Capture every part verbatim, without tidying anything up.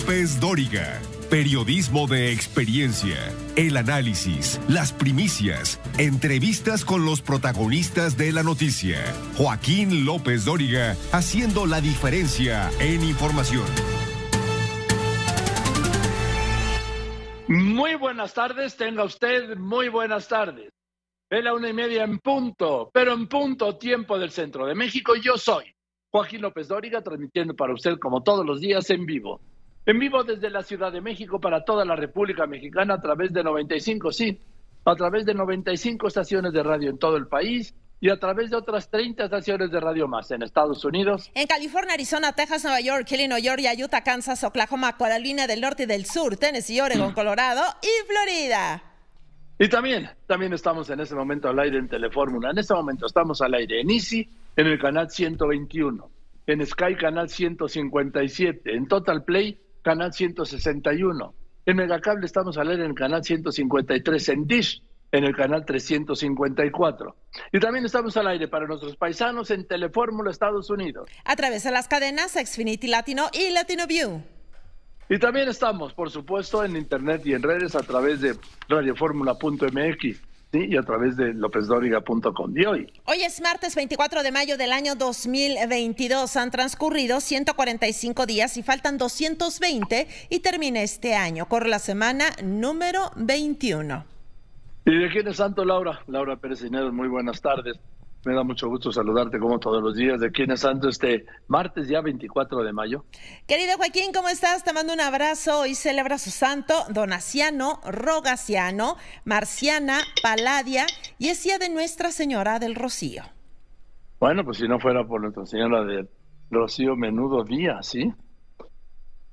López-Dóriga. Periodismo de experiencia, el análisis, las primicias, entrevistas con los protagonistas de la noticia. Joaquín López-Dóriga, haciendo la diferencia en información. Muy buenas tardes, tenga usted muy buenas tardes. Es la una y media en punto, pero en punto, tiempo del centro de México. Yo soy Joaquín López-Dóriga, transmitiendo para usted como todos los días en vivo. En vivo desde la Ciudad de México para toda la República Mexicana a través de noventa y cinco, sí, a través de noventa y cinco estaciones de radio en todo el país y a través de otras treinta estaciones de radio más en Estados Unidos. En California, Arizona, Texas, Nueva York, Illinois, Georgia, Utah, Kansas, Oklahoma, Carolina del Norte y del Sur, Tennessee, Oregon, Colorado y Florida. Y también, también estamos en este momento al aire en Telefórmula. En este momento estamos al aire en Easy, en el canal ciento veintiuno, en Sky canal ciento cincuenta y siete, en Total Play canal ciento sesenta y uno. En Megacable estamos al aire en el canal ciento cincuenta y tres, en Dish en el canal trescientos cincuenta y cuatro. Y también estamos al aire para nuestros paisanos en Telefórmula Estados Unidos. A través de las cadenas Xfinity Latino y Latino View. Y también estamos, por supuesto, en internet y en redes a través de radioformula punto m x. Sí, y a través de lópez dóriga punto com. Y hoy. Hoy es martes veinticuatro de mayo del año dos mil veintidós. Han transcurrido ciento cuarenta y cinco días y faltan doscientos veinte y termina este año. Corre la semana número veintiuno. ¿Y de quién es santo, Laura? Laura Pérez Sinéves, muy buenas tardes. Me da mucho gusto saludarte como todos los días. ¿De quién es santo este martes ya veinticuatro de mayo? Querido Joaquín, ¿cómo estás? Te mando un abrazo. Hoy celebra su santo Donaciano, Rogaciano, Marciana, Paladia y es día de Nuestra Señora del Rocío. Bueno, pues si no fuera por Nuestra Señora del Rocío, menudo día, ¿sí?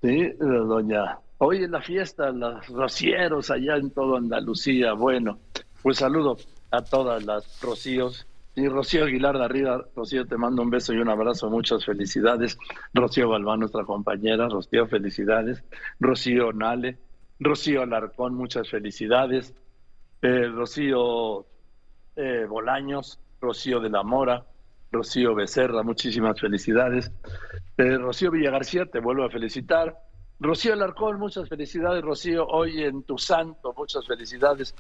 Sí, doña. Hoy es la fiesta, los rocieros allá en toda Andalucía. Bueno, pues saludo a todas las rocíos. Y Rocío Aguilar de Arriba, Rocío, te mando un beso y un abrazo, muchas felicidades. Rocío Balbán, nuestra compañera, Rocío, felicidades. Rocío Nale, Rocío Alarcón, muchas felicidades. Eh, Rocío eh, Bolaños, Rocío de la Mora, Rocío Becerra, muchísimas felicidades. Eh, Rocío Villagarcía, te vuelvo a felicitar. Rocío Alarcón, muchas felicidades. Rocío, hoy en tu santo, muchas felicidades.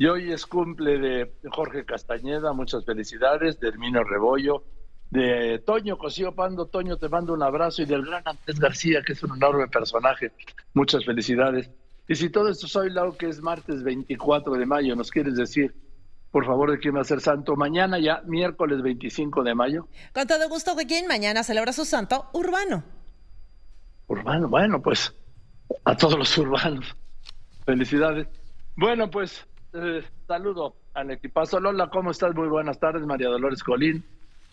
Y hoy es cumple de Jorge Castañeda, muchas felicidades, de Herminio Rebollo, de Toño Cosío Pando. Toño, te mando un abrazo, y del gran Andrés García, que es un enorme personaje, muchas felicidades. Y si todo esto soy, Lau, que es martes veinticuatro de mayo, ¿nos quieres decir, por favor, de quién va a ser santo mañana ya, miércoles veinticinco de mayo? Con todo gusto, Joaquín, mañana celebra su santo Urbano. Urbano, bueno, pues a todos los urbanos, felicidades. Bueno, pues eh, saludo al equipazo. Lola, ¿cómo estás? Muy buenas tardes. María Dolores Colín,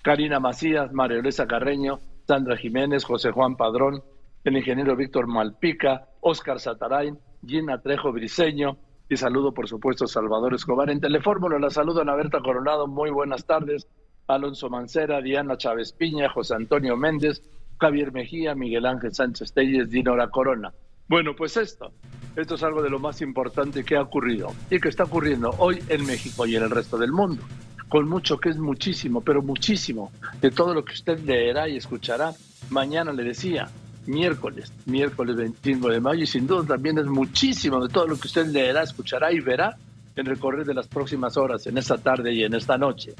Karina Macías, María Lorenza Carreño, Sandra Jiménez, José Juan Padrón, el ingeniero Víctor Malpica, Óscar Zatarain, Gina Trejo Briseño, y saludo, por supuesto, a Salvador Escobar. En Telefórmula la saludo a Berta Coronado, muy buenas tardes. Alonso Mancera, Diana Chávez Piña, José Antonio Méndez, Javier Mejía, Miguel Ángel Sánchez Telles, Dinora Corona. Bueno, pues esto, esto es algo de lo más importante que ha ocurrido y que está ocurriendo hoy en México y en el resto del mundo, con mucho que es muchísimo, pero muchísimo, de todo lo que usted leerá y escuchará mañana, le decía, miércoles, miércoles veinticinco de mayo, y sin duda también es muchísimo de todo lo que usted leerá, escuchará y verá en el correr de las próximas horas, en esta tarde y en esta noche.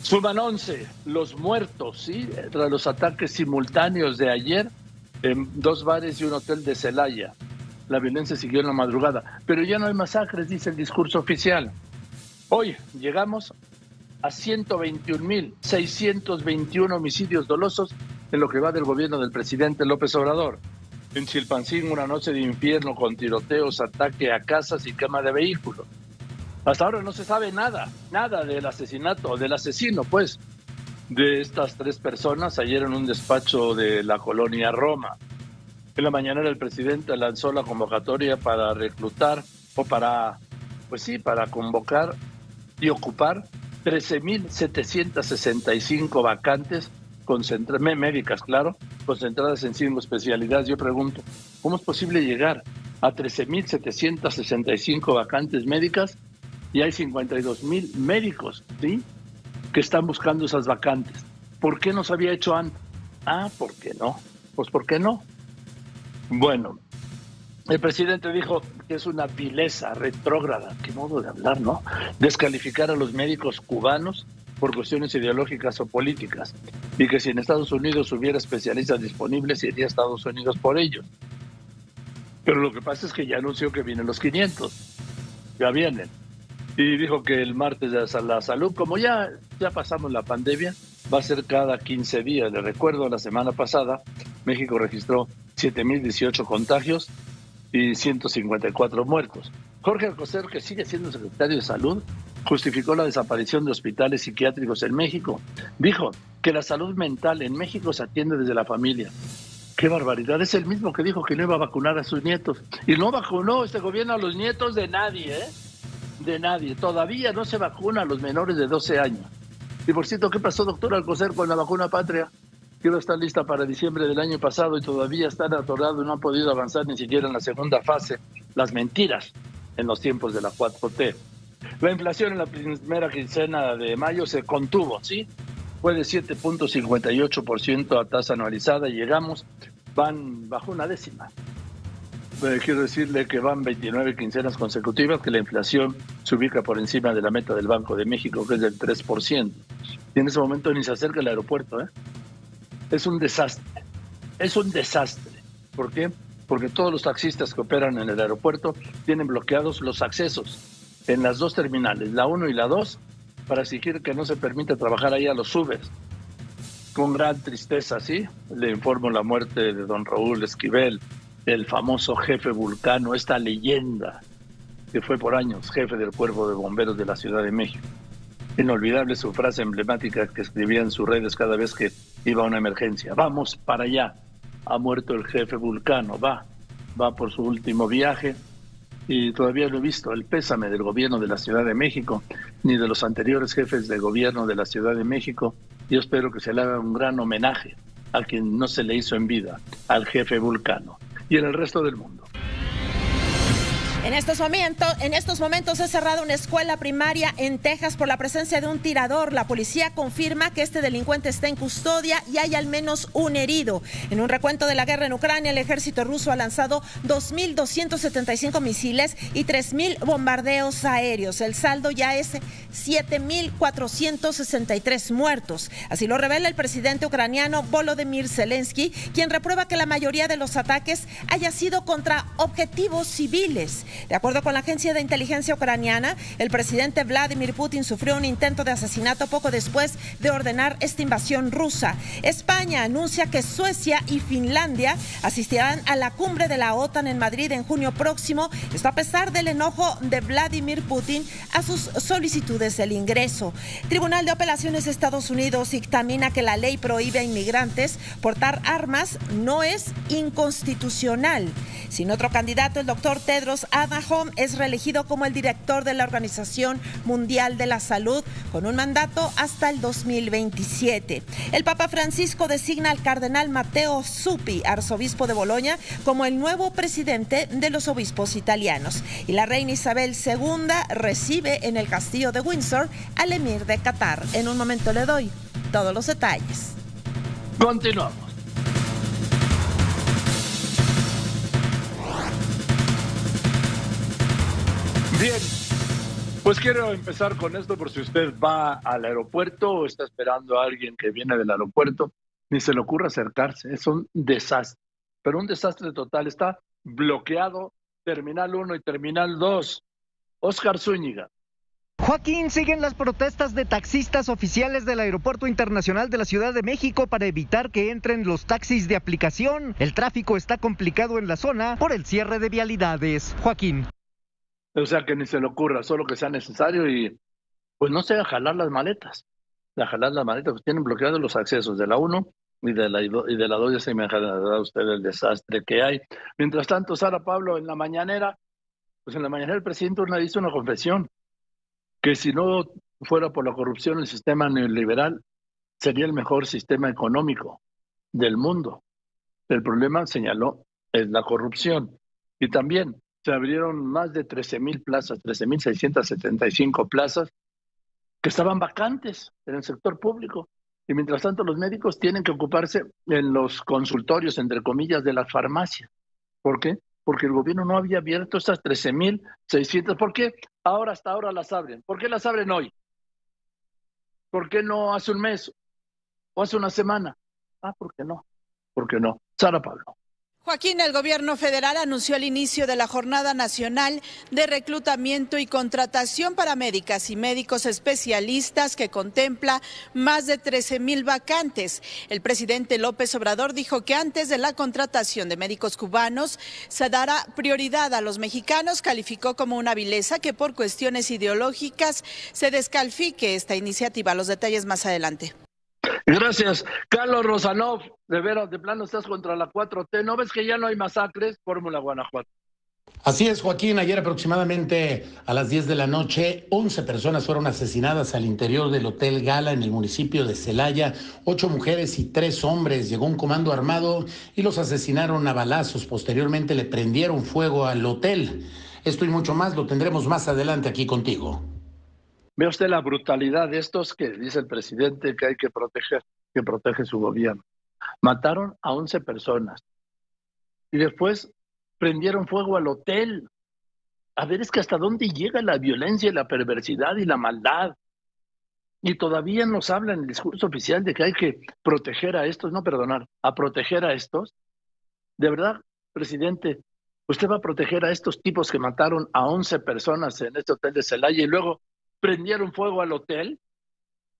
Suman once los muertos, ¿sí?, tras los ataques simultáneos de ayer en dos bares y un hotel de Celaya. La violencia siguió en la madrugada, pero ya no hay masacres, dice el discurso oficial. Hoy llegamos a ciento veintiún mil seiscientos veintiuno homicidios dolosos en lo que va del gobierno del presidente López Obrador. En Chilpancingo, una noche de infierno con tiroteos, ataque a casas y quema de vehículos. Hasta ahora no se sabe nada, nada del asesinato, del asesino, pues, de estas tres personas ayer en un despacho de la colonia Roma. En la mañana el presidente lanzó la convocatoria para reclutar, o para, pues sí, para convocar y ocupar trece mil setecientos sesenta y cinco vacantes médicas, claro, concentradas en cinco especialidades. Yo pregunto, ¿cómo es posible llegar a trece mil setecientos sesenta y cinco vacantes médicas? Y hay cincuenta y dos mil médicos, ¿sí?, que están buscando esas vacantes. ¿Por qué no se había hecho antes? Ah, ¿por qué no? Pues ¿por qué no? Bueno, el presidente dijo que es una vileza retrógrada, qué modo de hablar, ¿no? Descalificar a los médicos cubanos por cuestiones ideológicas o políticas, y que si en Estados Unidos hubiera especialistas disponibles, iría a Estados Unidos por ellos. Pero lo que pasa es que ya anunció que vienen los quinientos, ya vienen. Y dijo que el martes de la salud, como ya, ya pasamos la pandemia, va a ser cada quince días. Les recuerdo, la semana pasada, México registró siete mil dieciocho contagios y ciento cincuenta y cuatro muertos. Jorge Alcocer, que sigue siendo secretario de Salud, justificó la desaparición de hospitales psiquiátricos en México. Dijo que la salud mental en México se atiende desde la familia. ¡Qué barbaridad! Es el mismo que dijo que no iba a vacunar a sus nietos. Y no vacunó este gobierno a los nietos de nadie, ¿eh? De nadie. Todavía no se vacuna a los menores de doce años. Y por cierto, ¿qué pasó, doctor Alcocer, con la vacuna patria? Que no está lista para diciembre del año pasado y todavía están atorados, no han podido avanzar ni siquiera en la segunda fase. Las mentiras en los tiempos de la cuatro T. La inflación en la primera quincena de mayo se contuvo, ¿sí? Fue de siete punto cincuenta y ocho por ciento a tasa anualizada y llegamos, van bajo una décima. Bueno, quiero decirle que van veintinueve quincenas consecutivas que la inflación se ubica por encima de la meta del Banco de México, que es del tres por ciento. Y en ese momento ni se acerca el aeropuerto, ¿eh? Es un desastre, es un desastre. ¿Por qué? Porque todos los taxistas que operan en el aeropuerto tienen bloqueados los accesos en las dos terminales, la uno y la dos, para exigir que no se permita trabajar ahí a los Ubers. Con gran tristeza, sí, le informo la muerte de don Raúl Esquivel, el famoso jefe vulcano, esta leyenda que fue por años jefe del Cuerpo de Bomberos de la Ciudad de México. Inolvidable su frase emblemática que escribía en sus redes cada vez que iba a una emergencia. Vamos para allá, ha muerto el jefe vulcano, va, va por su último viaje. Y todavía no he visto el pésame del gobierno de la Ciudad de México, ni de los anteriores jefes de gobierno de la Ciudad de México. Yo espero que se le haga un gran homenaje a quien no se le hizo en vida, al jefe vulcano, y en el resto del mundo. En estos momentos, en estos momentos es cerrada una escuela primaria en Texas por la presencia de un tirador. La policía confirma que este delincuente está en custodia y hay al menos un herido. En un recuento de la guerra en Ucrania, el ejército ruso ha lanzado dos mil doscientos setenta y cinco misiles y tres mil bombardeos aéreos. El saldo ya es siete mil cuatrocientos sesenta y tres muertos. Así lo revela el presidente ucraniano Volodymyr Zelensky, quien reprueba que la mayoría de los ataques haya sido contra objetivos civiles. De acuerdo con la agencia de inteligencia ucraniana, el presidente Vladimir Putin sufrió un intento de asesinato poco después de ordenar esta invasión rusa. España anuncia que Suecia y Finlandia asistirán a la cumbre de la OTAN en Madrid en junio próximo, esto a pesar del enojo de Vladimir Putin a sus solicitudes del ingreso. Tribunal de Apelaciones de Estados Unidos dictamina que la ley prohíbe a inmigrantes portar armas no es inconstitucional. Sin otro candidato, el doctor Tedros Adhanom es reelegido como el director de la Organización Mundial de la Salud con un mandato hasta el dos mil veintisiete. El Papa Francisco designa al cardenal Matteo Zuppi, arzobispo de Bolonia, como el nuevo presidente de los obispos italianos. Y la reina Isabel segunda recibe en el castillo de Windsor al emir de Qatar. En un momento le doy todos los detalles. Continuamos. Bien, pues quiero empezar con esto por si usted va al aeropuerto o está esperando a alguien que viene del aeropuerto, ni se le ocurra acercarse, es un desastre, pero un desastre total, está bloqueado Terminal uno y Terminal dos. Óscar Zúñiga. Joaquín, siguen las protestas de taxistas oficiales del Aeropuerto Internacional de la Ciudad de México para evitar que entren los taxis de aplicación. El tráfico está complicado en la zona por el cierre de vialidades. Joaquín. O sea, que ni se le ocurra, solo que sea necesario y pues no sea jalar las maletas. A jalar las maletas, pues tienen bloqueados los accesos de la uno y de la y de la dos, ya se imaginará usted el desastre que hay. Mientras tanto, Sara Pablo en la mañanera, pues en la mañanera el presidente hizo una confesión, que si no fuera por la corrupción el sistema neoliberal sería el mejor sistema económico del mundo. El problema, señaló, es la corrupción. Y también se abrieron más de trece mil plazas, trece mil seiscientos setenta y cinco plazas que estaban vacantes en el sector público. Y mientras tanto los médicos tienen que ocuparse en los consultorios, entre comillas, de las farmacias. ¿Por qué? Porque el gobierno no había abierto estas trece mil seiscientas. ¿Por qué ahora hasta ahora las abren? ¿Por qué las abren hoy? ¿Por qué no hace un mes o hace una semana? Ah, ¿por qué no? ¿Por qué no? Sara Pablo. Joaquín, el gobierno federal anunció el inicio de la Jornada Nacional de Reclutamiento y Contratación para Médicas y Médicos Especialistas, que contempla más de trece mil vacantes. El presidente López Obrador dijo que antes de la contratación de médicos cubanos se dará prioridad a los mexicanos. Calificó como una vileza que por cuestiones ideológicas se descalifique esta iniciativa. Los detalles más adelante. Gracias. Carlos Rosanov, de veras, de plano estás contra la cuatro T. ¿No ves que ya no hay masacres? Fórmula Guanajuato. Así es, Joaquín. Ayer aproximadamente a las diez de la noche, once personas fueron asesinadas al interior del Hotel Gala en el municipio de Celaya. ocho mujeres y tres hombres. Llegó un comando armado y los asesinaron a balazos. Posteriormente le prendieron fuego al hotel. Esto y mucho más lo tendremos más adelante aquí contigo. Ve usted la brutalidad de estos que dice el presidente que hay que proteger, que protege su gobierno. Mataron a once personas y después prendieron fuego al hotel. A ver, es que hasta dónde llega la violencia y la perversidad y la maldad. Y todavía nos habla en el discurso oficial de que hay que proteger a estos, no perdonar, a proteger a estos. De verdad, presidente, usted va a proteger a estos tipos que mataron a once personas en este hotel de Celaya y luego prendieron fuego al hotel.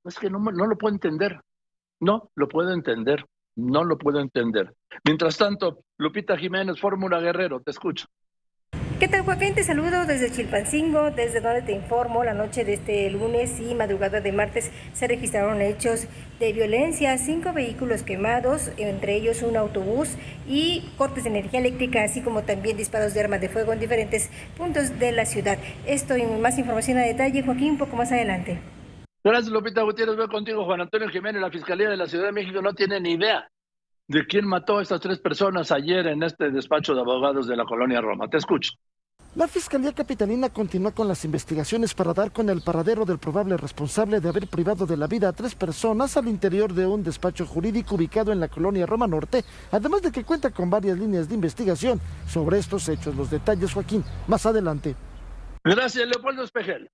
Es que no, no lo puedo entender. No lo puedo entender. No lo puedo entender. Mientras tanto, Lupita Jiménez, Fórmula Guerrero, te escucho. ¿Qué tal, Joaquín? Te saludo desde Chilpancingo, desde donde te informo. La noche de este lunes y madrugada de martes se registraron hechos de violencia, cinco vehículos quemados, entre ellos un autobús, y cortes de energía eléctrica, así como también disparos de armas de fuego en diferentes puntos de la ciudad. Esto y más información a detalle, Joaquín, un poco más adelante. Gracias, Lupita Gutiérrez. Voy contigo, Juan Antonio Jiménez. La Fiscalía de la Ciudad de México no tiene ni idea de quién mató a estas tres personas ayer en este despacho de abogados de la Colonia Roma. Te escucho. La Fiscalía Capitalina continúa con las investigaciones para dar con el paradero del probable responsable de haber privado de la vida a tres personas al interior de un despacho jurídico ubicado en la Colonia Roma Norte, además de que cuenta con varias líneas de investigación sobre estos hechos. Los detalles, Joaquín, más adelante. Gracias, Leopoldo Espejel.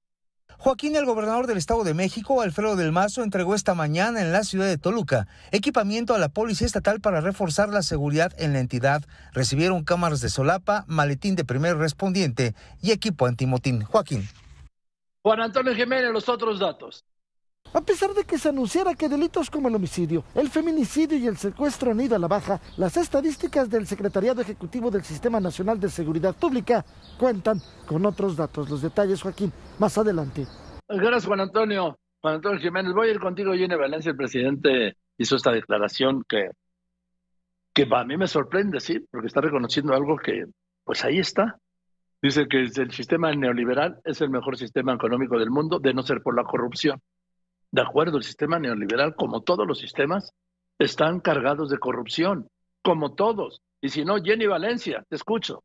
Joaquín, el gobernador del Estado de México, Alfredo del Mazo, entregó esta mañana en la ciudad de Toluca equipamiento a la Policía Estatal para reforzar la seguridad en la entidad. Recibieron cámaras de solapa, maletín de primer respondiente y equipo antimotín. Joaquín. Juan Antonio Jiménez, los otros datos. A pesar de que se anunciara que delitos como el homicidio, el feminicidio y el secuestro han ido a la baja, las estadísticas del Secretariado Ejecutivo del Sistema Nacional de Seguridad Pública cuentan con otros datos. Los detalles, Joaquín, más adelante. Gracias, Juan Antonio. Juan Antonio Jiménez, voy a ir contigo, Jenny Valencia. El presidente hizo esta declaración que, que a mí me sorprende, sí, porque está reconociendo algo que, pues ahí está. Dice que el sistema neoliberal es el mejor sistema económico del mundo, de no ser por la corrupción. De acuerdo, el sistema neoliberal, como todos los sistemas, están cargados de corrupción, como todos. Y si no, Jenny Valencia, te escucho.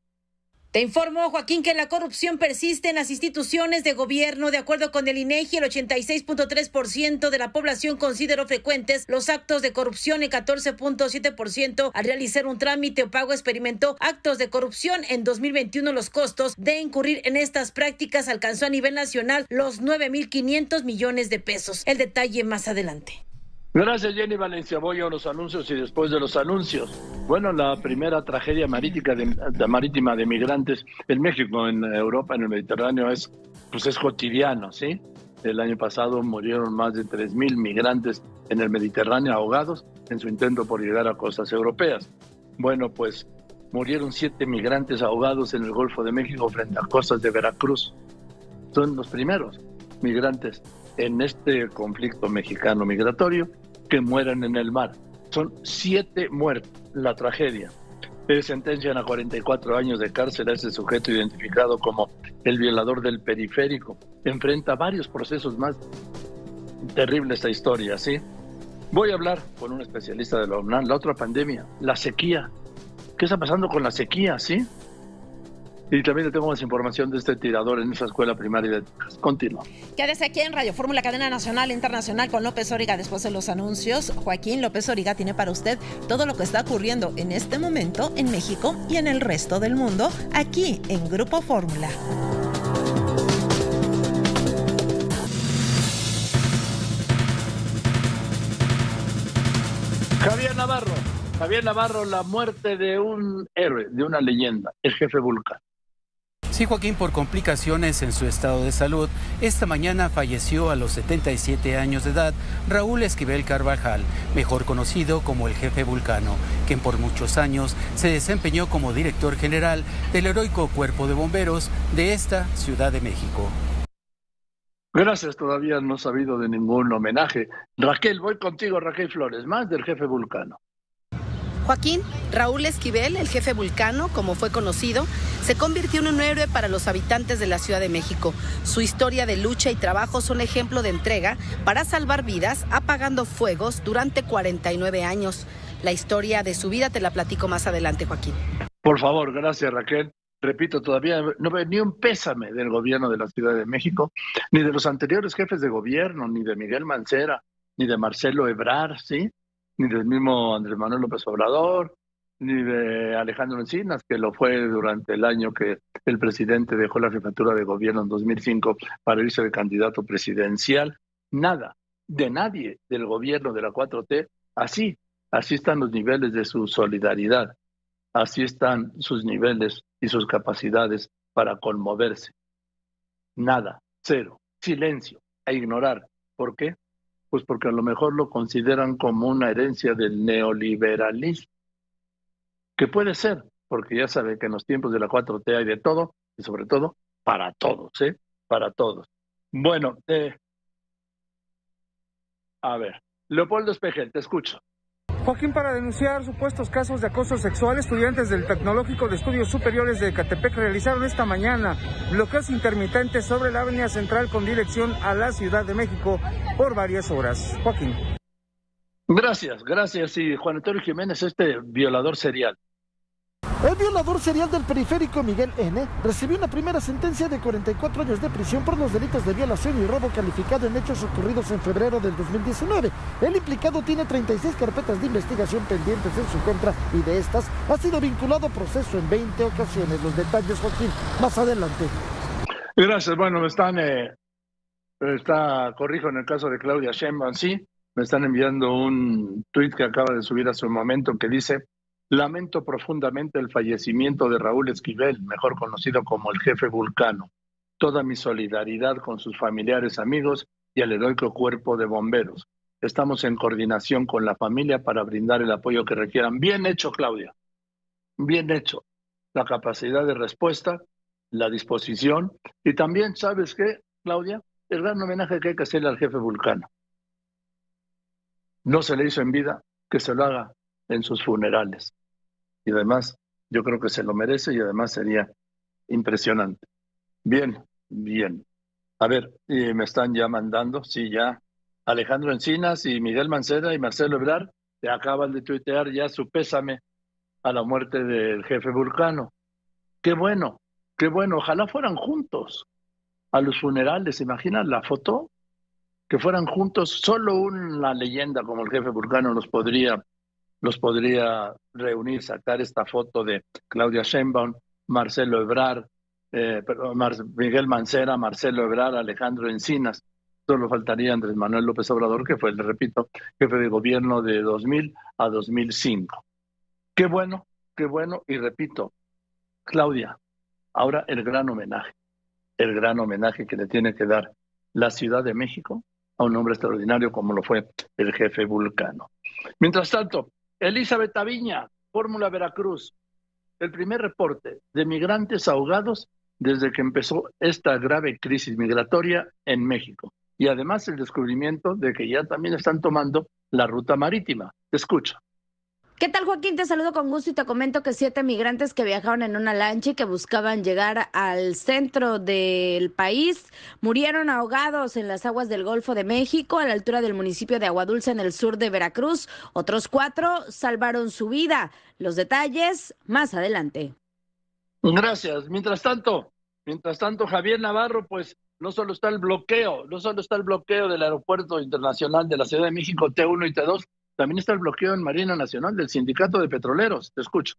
Te informo, Joaquín, que la corrupción persiste en las instituciones de gobierno. De acuerdo con el INEGI, el ochenta y seis punto tres por ciento de la población consideró frecuentes los actos de corrupción. El catorce punto siete por ciento al realizar un trámite o pago experimentó actos de corrupción. En dos mil veintiuno, los costos de incurrir en estas prácticas alcanzó a nivel nacional los nueve mil quinientos millones de pesos. El detalle más adelante. Gracias, Jenny Valencia. Voy a los anuncios y después de los anuncios. Bueno, la primera tragedia marítima de, de, marítima de migrantes en México, en Europa, en el Mediterráneo, es, pues es cotidiano, ¿sí? El año pasado murieron más de tres mil migrantes en el Mediterráneo ahogados en su intento por llegar a costas europeas. Bueno, pues murieron siete migrantes ahogados en el Golfo de México frente a costas de Veracruz. Son los primeros migrantes en este conflicto mexicano migratorio que mueran en el mar. Son siete muertos, la tragedia. Eh, sentencian a cuarenta y cuatro años de cárcel a ese sujeto identificado como el violador del periférico. Enfrenta varios procesos más. Terrible esta historia, ¿sí? Voy a hablar con un especialista de la UNAM, la otra pandemia, la sequía. ¿Qué está pasando con la sequía, sí? Y también le tengo más información de este tirador en esa escuela primaria de Texas. Continúa. Quédese aquí en Radio Fórmula, cadena nacional e internacional, con López-Dóriga. Después de los anuncios, Joaquín López-Dóriga tiene para usted todo lo que está ocurriendo en este momento en México y en el resto del mundo, aquí en Grupo Fórmula. Javier Navarro, Javier Navarro, la muerte de un héroe, de una leyenda, el jefe Vulcán. Sí, Joaquín, por complicaciones en su estado de salud, esta mañana falleció a los setenta y siete años de edad Raúl Esquivel Carvajal, mejor conocido como el jefe Vulcano, quien por muchos años se desempeñó como director general del heroico Cuerpo de Bomberos de esta Ciudad de México. Gracias, todavía no he sabido de ningún homenaje. Raquel, voy contigo, Raquel Flores, más del jefe Vulcano. Joaquín, Raúl Esquivel, el jefe Vulcano, como fue conocido, se convirtió en un héroe para los habitantes de la Ciudad de México. Su historia de lucha y trabajo son ejemplo de entrega para salvar vidas apagando fuegos durante cuarenta y nueve años. La historia de su vida te la platico más adelante, Joaquín. Por favor, gracias, Raquel. Repito, todavía no veo ni un pésame del gobierno de la Ciudad de México, ni de los anteriores jefes de gobierno, ni de Miguel Mancera, ni de Marcelo Ebrard, ¿sí?, ni del mismo Andrés Manuel López Obrador, ni de Alejandro Encinas, que lo fue durante el año que el presidente dejó la jefatura de gobierno en dos mil cinco para irse de candidato presidencial. Nada, de nadie del gobierno de la cuatro T. Así, así están los niveles de su solidaridad, así están sus niveles y sus capacidades para conmoverse. Nada, cero, silencio, a ignorar. ¿Por qué? Pues porque a lo mejor lo consideran como una herencia del neoliberalismo, que puede ser, porque ya sabe que en los tiempos de la cuatro T hay de todo, y sobre todo para todos, ¿eh? Para todos. Bueno, eh, a ver, Leopoldo Espejel, te escucho. Joaquín, para denunciar supuestos casos de acoso sexual, estudiantes del Tecnológico de Estudios Superiores de Ecatepec realizaron esta mañana bloqueos intermitentes sobre la Avenida Central con dirección a la Ciudad de México por varias horas. Joaquín. Gracias, gracias. Y Juan Antonio Jiménez, este violador serial. El violador serial del periférico Miguel N. recibió una primera sentencia de cuarenta y cuatro años de prisión por los delitos de violación y robo calificado en hechos ocurridos en febrero del dos mil diecinueve. El implicado tiene treinta y seis carpetas de investigación pendientes en su contra y de estas ha sido vinculado a proceso en veinte ocasiones. Los detalles, Joaquín, más adelante. Gracias. Bueno, me están, eh, está, corrijo, en el caso de Claudia Sheinbaum, sí, me están enviando un tuit que acaba de subir hace un momento que dice: lamento profundamente el fallecimiento de Raúl Esquivel, mejor conocido como el jefe Vulcano. Toda mi solidaridad con sus familiares, amigos y el heroico Cuerpo de Bomberos. Estamos en coordinación con la familia para brindar el apoyo que requieran. Bien hecho, Claudia. Bien hecho. La capacidad de respuesta, la disposición y también, ¿sabes qué, Claudia? El gran homenaje que hay que hacerle al jefe Vulcano. No se le hizo en vida, que se lo haga en sus funerales. Y además, yo creo que se lo merece y además sería impresionante. Bien, bien. A ver, eh, me están ya mandando, sí, ya. Alejandro Encinas y Miguel Mancera y Marcelo Ebrard te acaban de tuitear ya su pésame a la muerte del jefe Vulcano. Qué bueno, qué bueno. Ojalá fueran juntos a los funerales. ¿Imaginas la foto? Que fueran juntos. Solo una leyenda como el jefe Vulcano los podría... los podría reunir, sacar esta foto de Claudia Sheinbaum, Marcelo Ebrard, eh, perdón, Mar Miguel Mancera, Marcelo Ebrard, Alejandro Encinas. Solo faltaría Andrés Manuel López Obrador, que fue, le repito, jefe de gobierno de dos mil a dos mil cinco. Qué bueno, qué bueno, y repito, Claudia, ahora el gran homenaje, el gran homenaje que le tiene que dar la Ciudad de México a un hombre extraordinario como lo fue el jefe Vulcano. Mientras tanto, Elizabeth Aviña, Fórmula Veracruz, el primer reporte de migrantes ahogados desde que empezó esta grave crisis migratoria en México. Y además el descubrimiento de que ya también están tomando la ruta marítima. Te escucho. ¿Qué tal, Joaquín? Te saludo con gusto y te comento que siete migrantes que viajaron en una lancha y que buscaban llegar al centro del país murieron ahogados en las aguas del Golfo de México a la altura del municipio de Aguadulce en el sur de Veracruz. Otros cuatro salvaron su vida. Los detalles más adelante. Gracias. Mientras tanto, mientras tanto, Javier Navarro, pues no solo está el bloqueo, no solo está el bloqueo del Aeropuerto Internacional de la Ciudad de México, T uno y T dos, también está el bloqueo en Marina Nacional del Sindicato de Petroleros. Te escucho.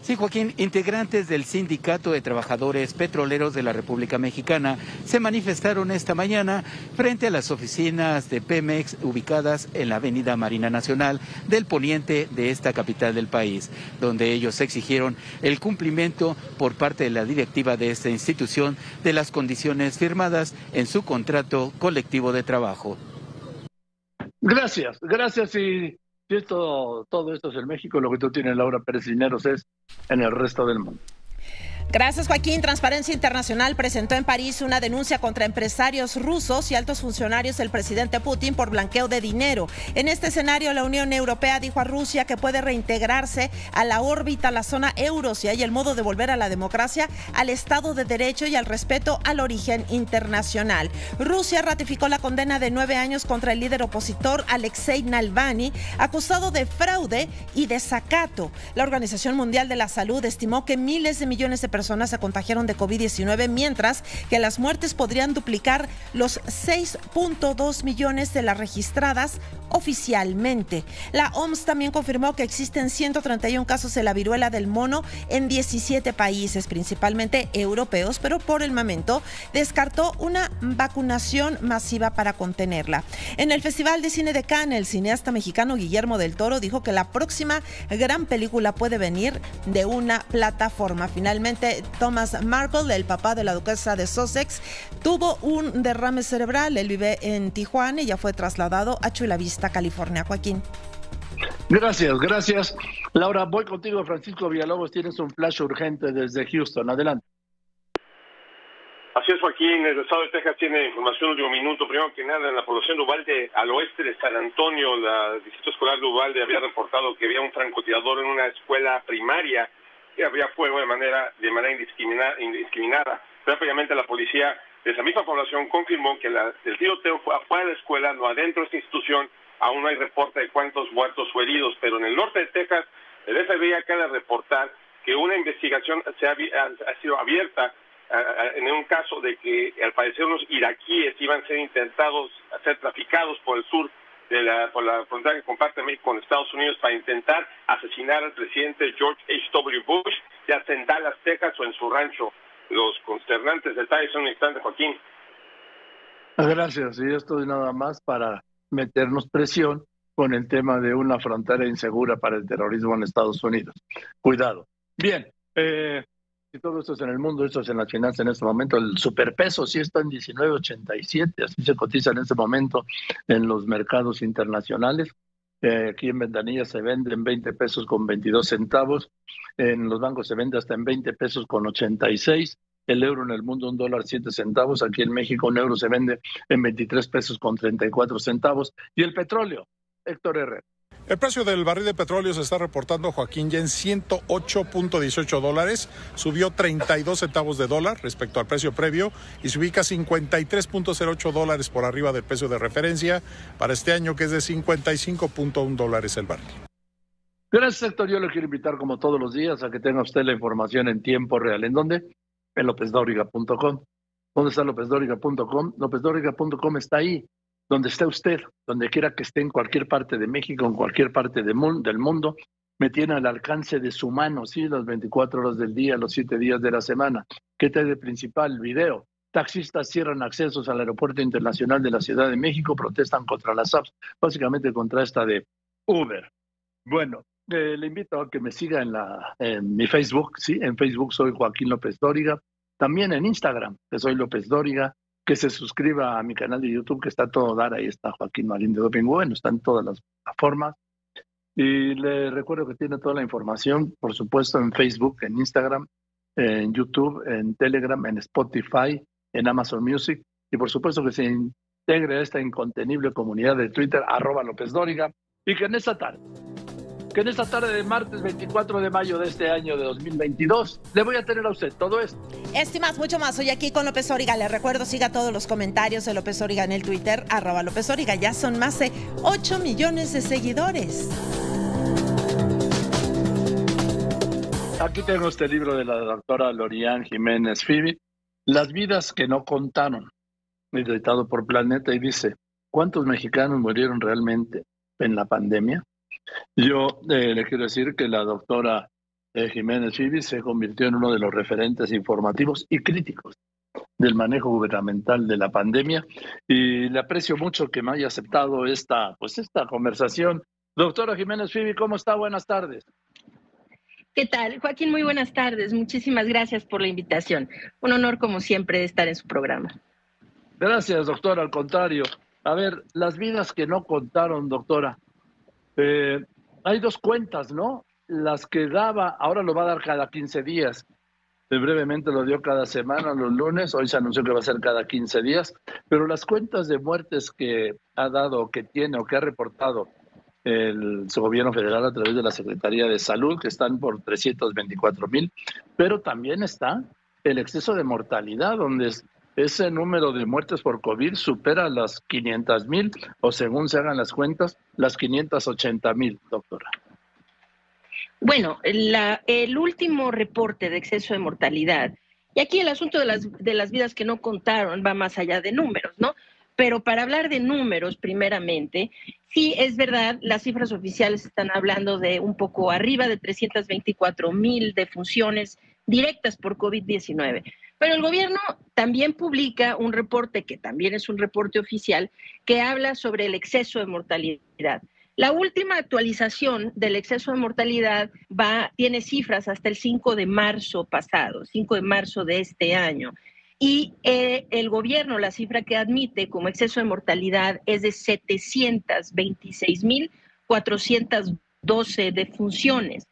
Sí, Joaquín, integrantes del Sindicato de Trabajadores Petroleros de la República Mexicana se manifestaron esta mañana frente a las oficinas de Pemex ubicadas en la Avenida Marina Nacional del Poniente de esta capital del país, donde ellos exigieron el cumplimiento por parte de la directiva de esta institución de las condiciones firmadas en su contrato colectivo de trabajo. Gracias, gracias y... Y esto, todo esto es en México, lo que tú tienes, Laura Pérez Sinéves, es en el resto del mundo. Gracias, Joaquín. Transparencia Internacional presentó en París una denuncia contra empresarios rusos y altos funcionarios del presidente Putin por blanqueo de dinero. En este escenario, la Unión Europea dijo a Rusia que puede reintegrarse a la órbita, a la zona euro, si hay el modo de volver a la democracia, al Estado de Derecho y al respeto al origen internacional. Rusia ratificó la condena de nueve años contra el líder opositor Alexei Navalny, acusado de fraude y desacato. La Organización Mundial de la Salud estimó que miles de millones de personas personas se contagiaron de COVID diecinueve, mientras que las muertes podrían duplicar los seis punto dos millones de las registradas oficialmente. La O M S también confirmó que existen ciento treinta y uno casos de la viruela del mono en diecisiete países, principalmente europeos, pero por el momento descartó una vacunación masiva para contenerla. En el Festival de Cine de Cannes, el cineasta mexicano Guillermo del Toro dijo que la próxima gran película puede venir de una plataforma. Finalmente, Thomas Markle, el papá de la duquesa de Sussex, tuvo un derrame cerebral. Él vive en Tijuana y ya fue trasladado a Chula Vista, California. Joaquín. Gracias, gracias. Laura, voy contigo. Francisco Villalobos, tienes un flash urgente desde Houston. Adelante. Así es, Joaquín. El estado de Texas tiene información de un minuto. Primero que nada, en la población de Uvalde, al oeste de San Antonio, el distrito escolar de Uvalde había reportado que había un francotirador en una escuela primaria. Había fuego de manera de manera indiscriminada, indiscriminada. Rápidamente la policía de esa misma población confirmó que la, el tiroteo fue afuera de la escuela, no adentro de esta institución. Aún no hay reporte de cuántos muertos o heridos, pero en el norte de Texas, el F B I acaba de reportar que una investigación se ha, ha, ha sido abierta a, a, en un caso de que al parecer unos iraquíes iban a ser intentados, a ser traficados por el sur, de la, por la frontera que comparte México con Estados Unidos para intentar asesinar al presidente George H W Bush, ya sea en Dallas, Texas o en su rancho. Los consternantes detalles son un instante, Joaquín. Gracias, y esto es nada más para meternos presión con el tema de una frontera insegura para el terrorismo en Estados Unidos. Cuidado. Bien, eh, y todo esto es en el mundo, esto es en la finanza en este momento. El superpeso sí está en diecinueve ochenta y siete, así se cotiza en este momento en los mercados internacionales. Eh, aquí en Ventanilla se vende en veinte pesos con veintidós centavos, en los bancos se vende hasta en veinte pesos con ochenta y seis, el euro en el mundo un dólar siete centavos, aquí en México un euro se vende en veintitrés pesos con treinta y cuatro centavos. Y el petróleo, Héctor Herrera. El precio del barril de petróleo se está reportando, Joaquín, ya en ciento ocho punto dieciocho dólares, subió treinta y dos centavos de dólar respecto al precio previo y se ubica cincuenta y tres punto cero ocho dólares por arriba del precio de referencia para este año, que es de cincuenta y cinco punto uno dólares el barril. Gracias, Héctor. Yo le quiero invitar, como todos los días, a que tenga usted la información en tiempo real. ¿En dónde? En López Dóriga punto com. ¿Dónde está López Dóriga punto com? López Dóriga punto com está ahí. Donde esté usted, donde quiera que esté, en cualquier parte de México, en cualquier parte de mu- del mundo, me tiene al alcance de su mano, ¿sí? Las veinticuatro horas del día, los siete días de la semana. ¿Qué trae de principal? Video. Taxistas cierran accesos al Aeropuerto Internacional de la Ciudad de México, protestan contra las apps, básicamente contra esta de Uber. Bueno, eh, le invito a que me siga en, la, en mi Facebook, ¿sí? En Facebook soy Joaquín López Dóriga. También en Instagram, que soy López Dóriga. Que se suscriba a mi canal de YouTube, que está a todo dar, ahí está Joaquín Marín de Doping. Bueno, están todas las plataformas. Y le recuerdo que tiene toda la información, por supuesto, en Facebook, en Instagram, en YouTube, en Telegram, en Spotify, en Amazon Music. Y por supuesto que se integre a esta incontenible comunidad de Twitter, arroba López Dóriga. Y que en esta tarde, que en esta tarde de martes veinticuatro de mayo de este año de dos mil veintidós, le voy a tener a usted todo esto. Este más, mucho más, hoy aquí con López Dóriga. Le recuerdo, siga todos los comentarios de López Dóriga en el Twitter, arroba López Dóriga. Ya son más de ocho millones de seguidores. Aquí tengo este libro de la doctora Laurie Ann Ximénez-Fyvie, Las vidas que no contaron, editado por Planeta, y dice, ¿cuántos mexicanos murieron realmente en la pandemia? Yo eh, le quiero decir que la doctora eh, Ximénez-Fyvie se convirtió en uno de los referentes informativos y críticos del manejo gubernamental de la pandemia, y le aprecio mucho que me haya aceptado esta, pues esta conversación. Doctora Ximénez-Fyvie, ¿cómo está? Buenas tardes. ¿Qué tal, Joaquín? Muy buenas tardes. Muchísimas gracias por la invitación. Un honor, como siempre, estar en su programa. Gracias, doctora. Al contrario. A ver, las vidas que no contaron, doctora. Eh, hay dos cuentas, ¿no? Las que daba, ahora lo va a dar cada quince días. Eh, brevemente lo dio cada semana, los lunes. Hoy se anunció que va a ser cada quince días. Pero las cuentas de muertes que ha dado, que tiene o que ha reportado el, su gobierno federal a través de la Secretaría de Salud, que están por trescientos veinticuatro mil. Pero también está el exceso de mortalidad, donde es, ese número de muertes por COVID supera las quinientas mil, o según se hagan las cuentas, las quinientas ochenta mil, doctora. Bueno, la, el último reporte de exceso de mortalidad, y aquí el asunto de las, de las vidas que no contaron va más allá de números, ¿no? Pero para hablar de números, primeramente, sí es verdad, las cifras oficiales están hablando de un poco arriba de trescientas veinticuatro mil defunciones directas por COVID diecinueve. Pero el gobierno también publica un reporte, que también es un reporte oficial, que habla sobre el exceso de mortalidad. La última actualización del exceso de mortalidad va, tiene cifras hasta el cinco de marzo pasado, cinco de marzo de este año. Y eh, el gobierno, la cifra que admite como exceso de mortalidad es de setecientas veintiséis mil cuatrocientas doce defunciones.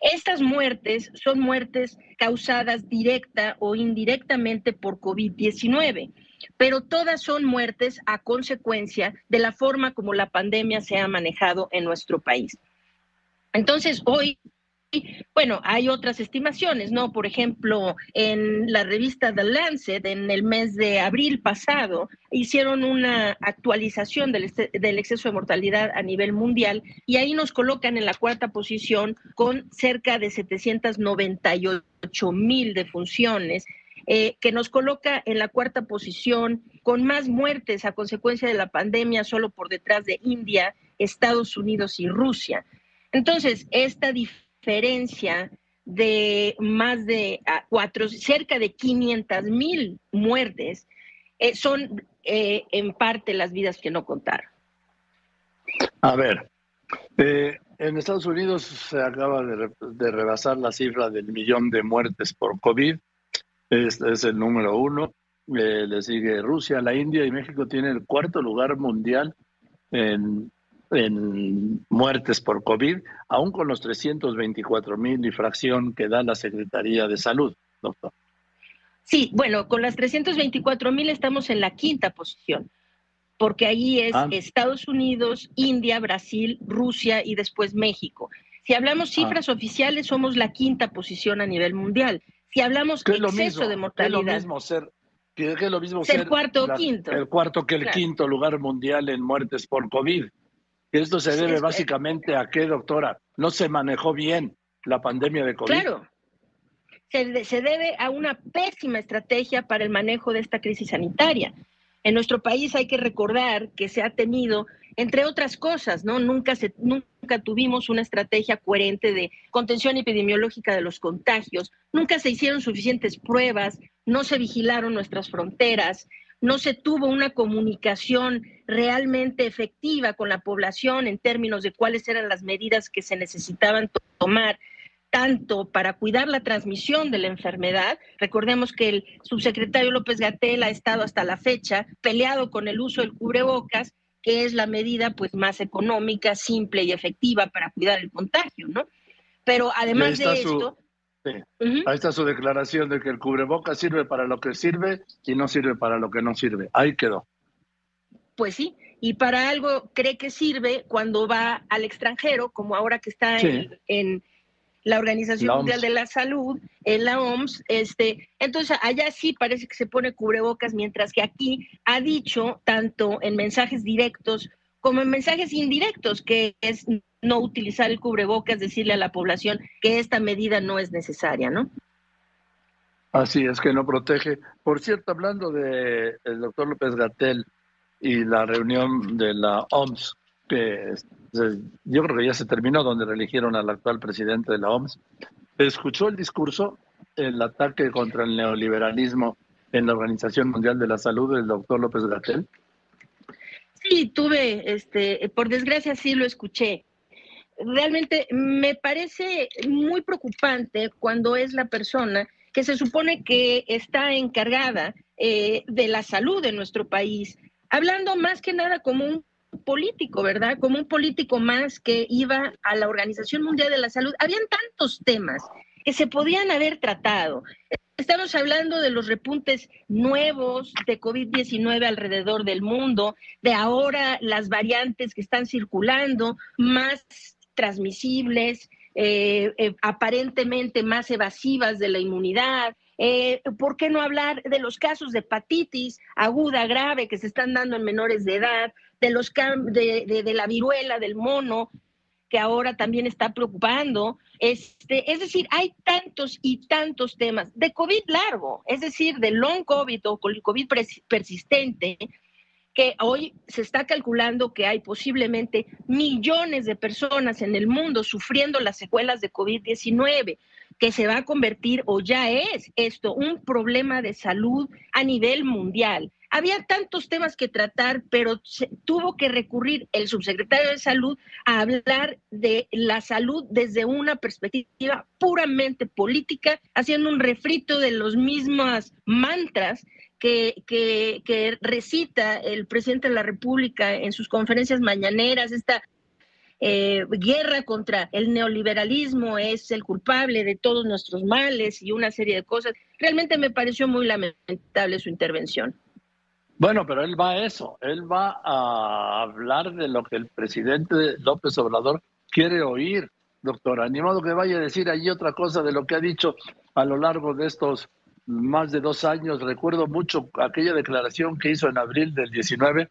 Estas muertes son muertes causadas directa o indirectamente por COVID diecinueve, pero todas son muertes a consecuencia de la forma como la pandemia se ha manejado en nuestro país. Entonces, hoy, bueno, hay otras estimaciones, ¿no? Por ejemplo, en la revista The Lancet, en el mes de abril pasado, hicieron una actualización del, del exceso de mortalidad a nivel mundial, y ahí nos colocan en la cuarta posición con cerca de setecientas noventa y ocho mil defunciones, eh, que nos coloca en la cuarta posición con más muertes a consecuencia de la pandemia, solo por detrás de India, Estados Unidos y Rusia. Entonces, esta diferencia diferencia de más de cuatro, cerca de quinientas mil muertes eh, son eh, en parte las vidas que no contaron. A ver, eh, en Estados Unidos se acaba de, re, de rebasar la cifra del millón de muertes por COVID. Este es el número uno. Eh, le sigue Rusia, la India, y México tiene el cuarto lugar mundial en en muertes por COVID, aún con los trescientos veinticuatro mil y fracción que da la Secretaría de Salud, doctor. Sí, bueno, con las trescientas veinticuatro mil estamos en la quinta posición, porque ahí es ah. Estados Unidos, India, Brasil, Rusia y después México. Si hablamos cifras ah. oficiales, somos la quinta posición a nivel mundial. Si hablamos exceso mismo, de mortalidad... Es lo mismo ser... Que es lo mismo ser, ser cuarto la, o quinto. El cuarto que el claro. quinto lugar mundial en muertes por COVID. Esto se debe básicamente a que, doctora, no se manejó bien la pandemia de COVID. Claro, se, se debe a una pésima estrategia para el manejo de esta crisis sanitaria. En nuestro país hay que recordar que se ha tenido, entre otras cosas, ¿no? Nunca, se, nunca tuvimos una estrategia coherente de contención epidemiológica de los contagios, nunca se hicieron suficientes pruebas, no se vigilaron nuestras fronteras, no se tuvo una comunicación realmente efectiva con la población en términos de cuáles eran las medidas que se necesitaban tomar, tanto para cuidar la transmisión de la enfermedad. Recordemos que el subsecretario López-Gatell ha estado hasta la fecha peleado con el uso del cubrebocas, que es la medida pues más económica, simple y efectiva para cuidar el contagio, ¿no? Pero además de esto... Su... Sí. Uh-huh. Ahí está su declaración de que el cubrebocas sirve para lo que sirve y no sirve para lo que no sirve. Ahí quedó. Pues sí, y para algo cree que sirve cuando va al extranjero, como ahora que está sí. en, en la Organización la Mundial de la Salud, en la O M S. Este, entonces allá sí parece que se pone cubrebocas, mientras que aquí ha dicho, tanto en mensajes directos como en mensajes indirectos, que es no utilizar el cubrebocas, decirle a la población que esta medida no es necesaria, ¿no? Así es, que no protege. Por cierto, hablando del doctor López-Gatell y la reunión de la O M S, que yo creo que ya se terminó, donde reeligieron al actual presidente de la O M S, escuchó el discurso, el ataque contra el neoliberalismo en la Organización Mundial de la Salud del doctor López-Gatell. Sí, tuve, este, por desgracia sí lo escuché. Realmente me parece muy preocupante cuando es la persona que se supone que está encargada eh, de la salud de nuestro país, hablando más que nada como un político, ¿verdad? Como un político más que iba a la Organización Mundial de la Salud. Habían tantos temas que se podían haber tratado. Estamos hablando de los repuntes nuevos de COVID diecinueve alrededor del mundo, de ahora las variantes que están circulando, más transmisibles, eh, eh, aparentemente más evasivas de la inmunidad. Eh, ¿Por qué no hablar de los casos de hepatitis aguda grave que se están dando en menores de edad, de, los cam- de, de, de la viruela, del mono, que ahora también está preocupando? Este, es decir, hay tantos y tantos temas de COVID largo, es decir, de long COVID o COVID persistente, que hoy se está calculando que hay posiblemente millones de personas en el mundo sufriendo las secuelas de COVID diecinueve, que se va a convertir, o ya es esto, un problema de salud a nivel mundial. Había tantos temas que tratar, pero se tuvo que recurrir el subsecretario de Salud a hablar de la salud desde una perspectiva puramente política, haciendo un refrito de los mismos mantras que, que, que recita el presidente de la República en sus conferencias mañaneras. Esta eh, guerra contra el neoliberalismo es el culpable de todos nuestros males y una serie de cosas. Realmente me pareció muy lamentable su intervención. Bueno, pero él va a eso, él va a hablar de lo que el presidente López Obrador quiere oír, doctora. Ni modo que vaya a decir ahí otra cosa de lo que ha dicho a lo largo de estos más de dos años. Recuerdo mucho aquella declaración que hizo en abril del diecinueve,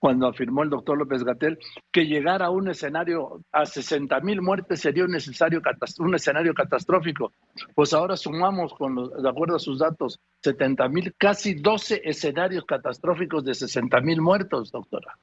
cuando afirmó el doctor López-Gatell que llegar a un escenario, a sesenta mil muertes, sería un, necesario, un escenario catastrófico. Pues ahora sumamos, con los, de acuerdo a sus datos, setenta mil, casi doce escenarios catastróficos de sesenta mil muertos, doctora.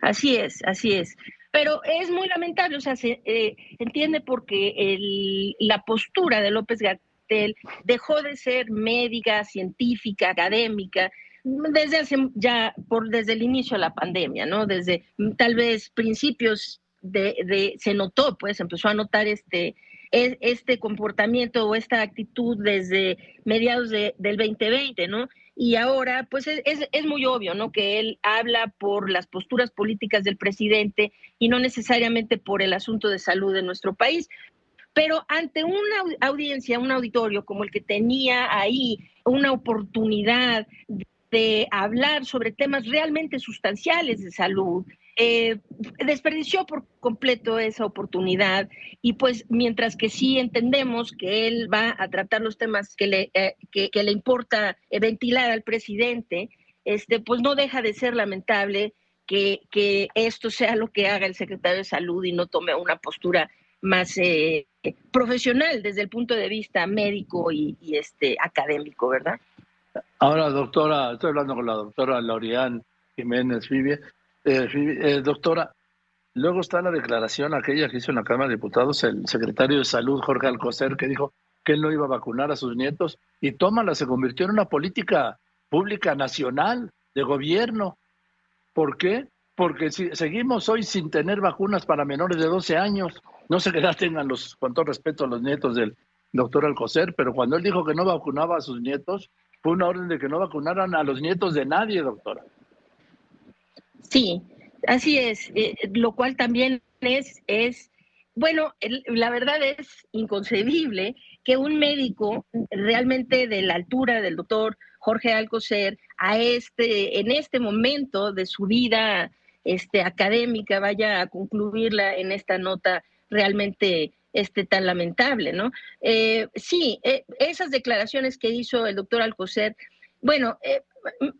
Así es, así es. Pero es muy lamentable, o sea, se eh, entiende porque el, la postura de López-Gatell dejó de ser médica, científica, académica, desde hace ya por desde el inicio de la pandemia, ¿no? Desde tal vez principios de, de se notó, pues empezó a notar este este comportamiento o esta actitud desde mediados de, del veinte veinte, ¿no? Y ahora, pues es, es, es muy obvio, ¿no? Que él habla por las posturas políticas del presidente y no necesariamente por el asunto de salud de nuestro país. Pero ante una audiencia, un auditorio como el que tenía ahí, una oportunidad de de hablar sobre temas realmente sustanciales de salud, eh, desperdició por completo esa oportunidad. Y pues mientras que sí entendemos que él va a tratar los temas que le, eh, que, que le importa eh, ventilar al presidente, este, pues no deja de ser lamentable que, que esto sea lo que haga el secretario de Salud y no tome una postura más eh, profesional desde el punto de vista médico y, y este, académico, ¿verdad? Ahora, doctora, estoy hablando con la doctora Laurie Ann Ximénez-Fyvie. Eh, eh, doctora, luego está la declaración aquella que hizo en la Cámara de Diputados el secretario de Salud, Jorge Alcocer, que dijo que él no iba a vacunar a sus nietos, y tómala, se convirtió en una política pública nacional de gobierno. ¿Por qué? Porque si seguimos hoy sin tener vacunas para menores de doce años. No sé qué edad tengan, los, con todo respeto, a los nietos del doctor Alcocer, pero cuando él dijo que no vacunaba a sus nietos, fue una orden de que no vacunaran a los nietos de nadie, doctora. Sí, así es, eh, lo cual también es, es bueno, el, la verdad es inconcebible que un médico realmente de la altura del doctor Jorge Alcocer, a este, en este momento de su vida este, académica, vaya a concluirla en esta nota realmente Este, tan lamentable, ¿no? Eh, sí, eh, esas declaraciones que hizo el doctor Alcocer, bueno, eh,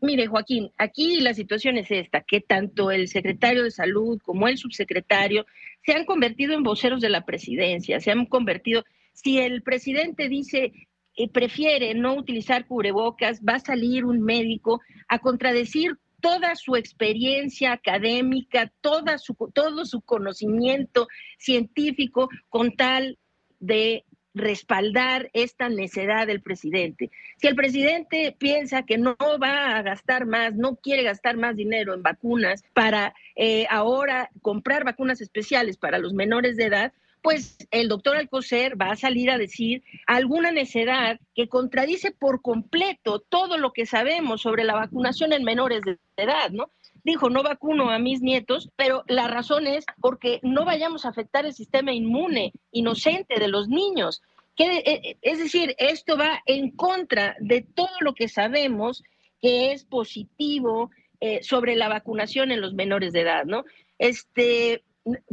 Mire, Joaquín, aquí la situación es esta, que tanto el secretario de Salud como el subsecretario se han convertido en voceros de la presidencia, se han convertido... Si el presidente dice, eh, prefiere no utilizar cubrebocas, va a salir un médico a contradecir toda su experiencia académica, toda su, todo su conocimiento científico con tal de respaldar esta necedad del presidente. Si el presidente piensa que no va a gastar más, no quiere gastar más dinero en vacunas para eh, ahora comprar vacunas especiales para los menores de edad, pues el doctor Alcocer va a salir a decir alguna necedad que contradice por completo todo lo que sabemos sobre la vacunación en menores de edad, ¿no? Dijo, no vacuno a mis nietos, pero la razón es porque no vayamos a afectar el sistema inmune inocente de los niños. Es decir, esto va en contra de todo lo que sabemos que es positivo eh, sobre la vacunación en los menores de edad, ¿no? Este...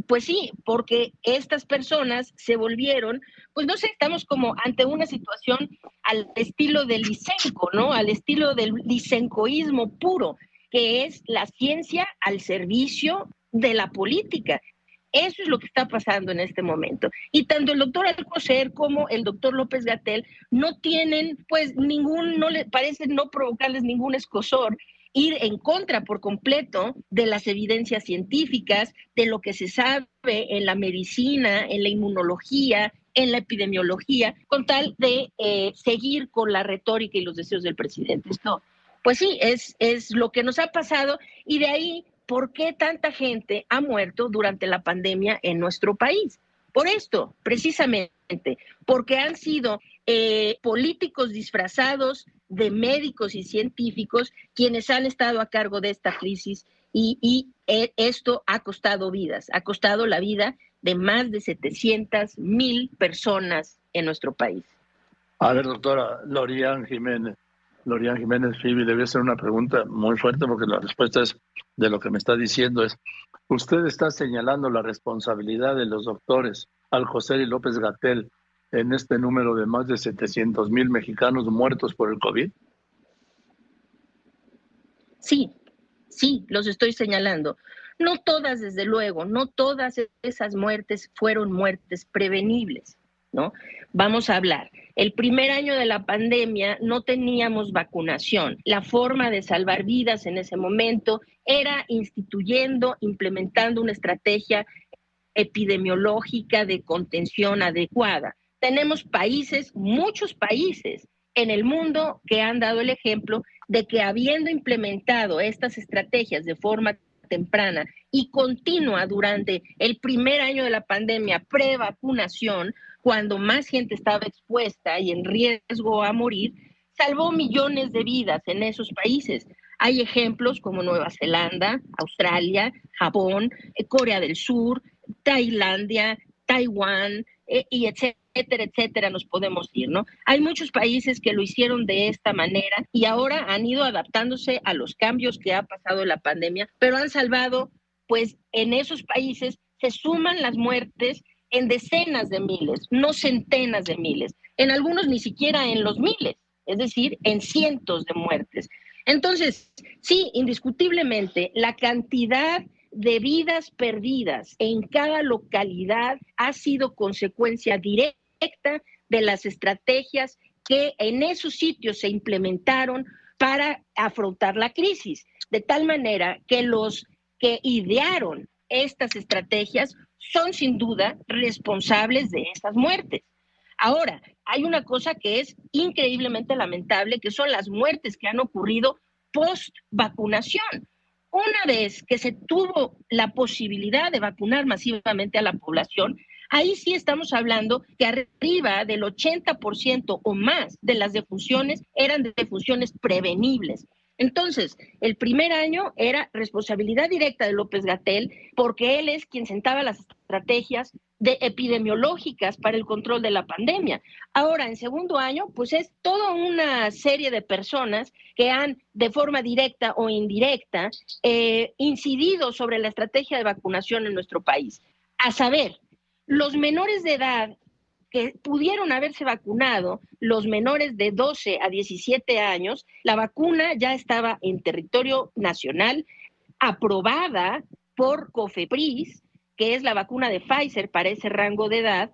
Pues sí, porque estas personas se volvieron, pues no sé, estamos como ante una situación al estilo del Licenco, ¿no? Al estilo del licencoísmo puro, que es la ciencia al servicio de la política. Eso es lo que está pasando en este momento. Y tanto el doctor Alcocer como el doctor López-Gatell no tienen, pues ningún, no le parece no provocarles ningún escozor, ir en contra por completo de las evidencias científicas, de lo que se sabe en la medicina, en la inmunología, en la epidemiología, con tal de eh, seguir con la retórica y los deseos del presidente. Esto, pues sí, es, es lo que nos ha pasado y de ahí por qué tanta gente ha muerto durante la pandemia en nuestro país. Por esto, precisamente, porque han sido eh, políticos disfrazados de médicos y científicos quienes han estado a cargo de esta crisis y, y eh, esto ha costado vidas, ha costado la vida de más de setecientas mil personas en nuestro país. A ver, doctora Laurie Ann Ximénez, Laurie Ann Ximénez-Fyvie, debe ser una pregunta muy fuerte porque la respuesta es de lo que me está diciendo es, usted está señalando la responsabilidad de los doctores Alcocer y López-Gatell en este número de más de setecientos mil mexicanos muertos por el COVID? Sí, sí, los estoy señalando. No todas, desde luego, no todas esas muertes fueron muertes prevenibles, ¿no? Vamos a hablar. El primer año de la pandemia no teníamos vacunación. La forma de salvar vidas en ese momento era instituyendo, implementando una estrategia epidemiológica de contención adecuada. Tenemos países, muchos países en el mundo que han dado el ejemplo de que habiendo implementado estas estrategias de forma temprana y continua durante el primer año de la pandemia pre-vacunación, cuando más gente estaba expuesta y en riesgo a morir, salvó millones de vidas en esos países. Hay ejemplos como Nueva Zelanda, Australia, Japón, Corea del Sur, Tailandia, Taiwán, eh, y etcétera, etcétera, nos podemos ir, ¿no? Hay muchos países que lo hicieron de esta manera y ahora han ido adaptándose a los cambios que ha pasado la pandemia, pero han salvado, pues en esos países se suman las muertes en decenas de miles, no centenas de miles, en algunos ni siquiera en los miles, es decir, en cientos de muertes. Entonces, sí, indiscutiblemente, la cantidad de vidas perdidas en cada localidad ha sido consecuencia directa de las estrategias que en esos sitios se implementaron para afrontar la crisis, de tal manera que los que idearon estas estrategias son sin duda responsables de estas muertes. Ahora, hay una cosa que es increíblemente lamentable, que son las muertes que han ocurrido post vacunación. Una vez que se tuvo la posibilidad de vacunar masivamente a la población, ahí sí estamos hablando que arriba del ochenta por ciento o más de las defunciones eran defunciones prevenibles. Entonces, el primer año era responsabilidad directa de López-Gatell porque él es quien sentaba las estrategias de epidemiológicas para el control de la pandemia. Ahora, en segundo año, pues es toda una serie de personas que han, de forma directa o indirecta, eh, incidido sobre la estrategia de vacunación en nuestro país. A saber, los menores de edad que pudieron haberse vacunado los menores de doce a diecisiete años, la vacuna ya estaba en territorio nacional, aprobada por COFEPRIS, que es la vacuna de Pfizer para ese rango de edad,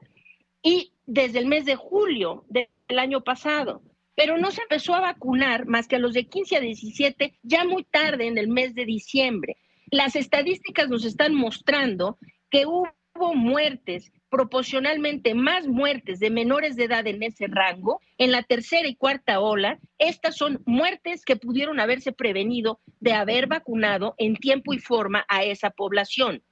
y desde el mes de julio del año pasado. Pero no se empezó a vacunar más que a los de quince a diecisiete, ya muy tarde, en el mes de diciembre. Las estadísticas nos están mostrando que hubo muertes, proporcionalmente más muertes de menores de edad en ese rango, en la tercera y cuarta ola. Estas son muertes que pudieron haberse prevenido de haber vacunado en tiempo y forma a esa población.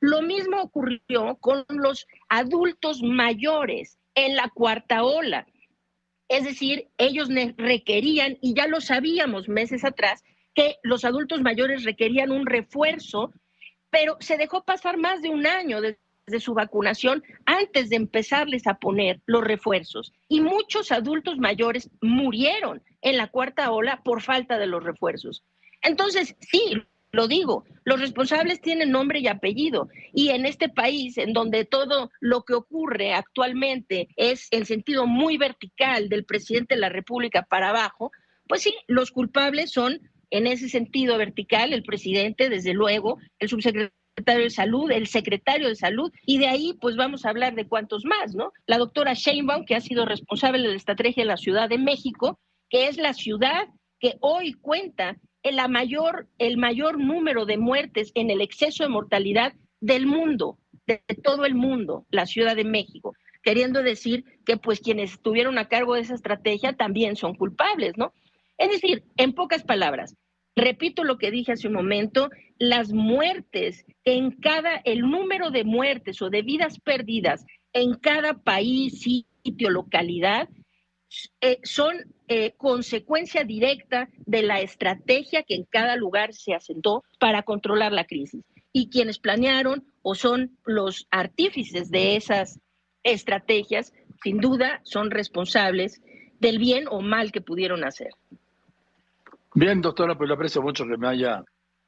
Lo mismo ocurrió con los adultos mayores en la cuarta ola. Es decir, ellos requerían, y ya lo sabíamos meses atrás, que los adultos mayores requerían un refuerzo, pero se dejó pasar más de un año desde su vacunación antes de empezarles a poner los refuerzos. Y muchos adultos mayores murieron en la cuarta ola por falta de los refuerzos. Entonces, sí, lo digo, los responsables tienen nombre y apellido, y en este país en donde todo lo que ocurre actualmente es en sentido muy vertical del presidente de la República para abajo, pues sí, los culpables son en ese sentido vertical el presidente, desde luego, el subsecretario de Salud, el secretario de Salud, y de ahí pues vamos a hablar de cuántos más, ¿no? La doctora Sheinbaum, que ha sido responsable de la estrategia de la Ciudad de México, que es la ciudad que hoy cuenta La mayor, el mayor número de muertes en el exceso de mortalidad del mundo, de todo el mundo, la Ciudad de México, queriendo decir que pues quienes estuvieron a cargo de esa estrategia también son culpables, ¿no? Es decir, en pocas palabras, repito lo que dije hace un momento, las muertes en cada, el número de muertes o de vidas perdidas en cada país, sitio, localidad, Eh, son eh, consecuencia directa de la estrategia que en cada lugar se asentó para controlar la crisis. Y quienes planearon o son los artífices de esas estrategias, sin duda, son responsables del bien o mal que pudieron hacer. Bien, doctora, pues le aprecio mucho que me haya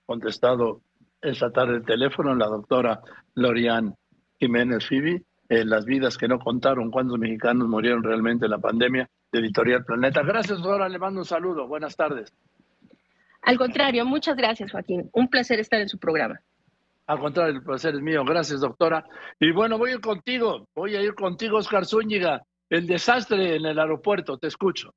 contestado esta tarde el teléfono la doctora Laurie Ann Ximénez-Fyvie. Eh, las vidas que no contaron, cuántos mexicanos murieron realmente en la pandemia, de Editorial Planeta. Gracias, doctora, le mando un saludo. Buenas tardes. Al contrario, muchas gracias, Joaquín. Un placer estar en su programa. Al contrario, el placer es mío. Gracias, doctora. Y bueno, voy a ir contigo, voy a ir contigo, Óscar Zúñiga. El desastre en el aeropuerto, te escucho.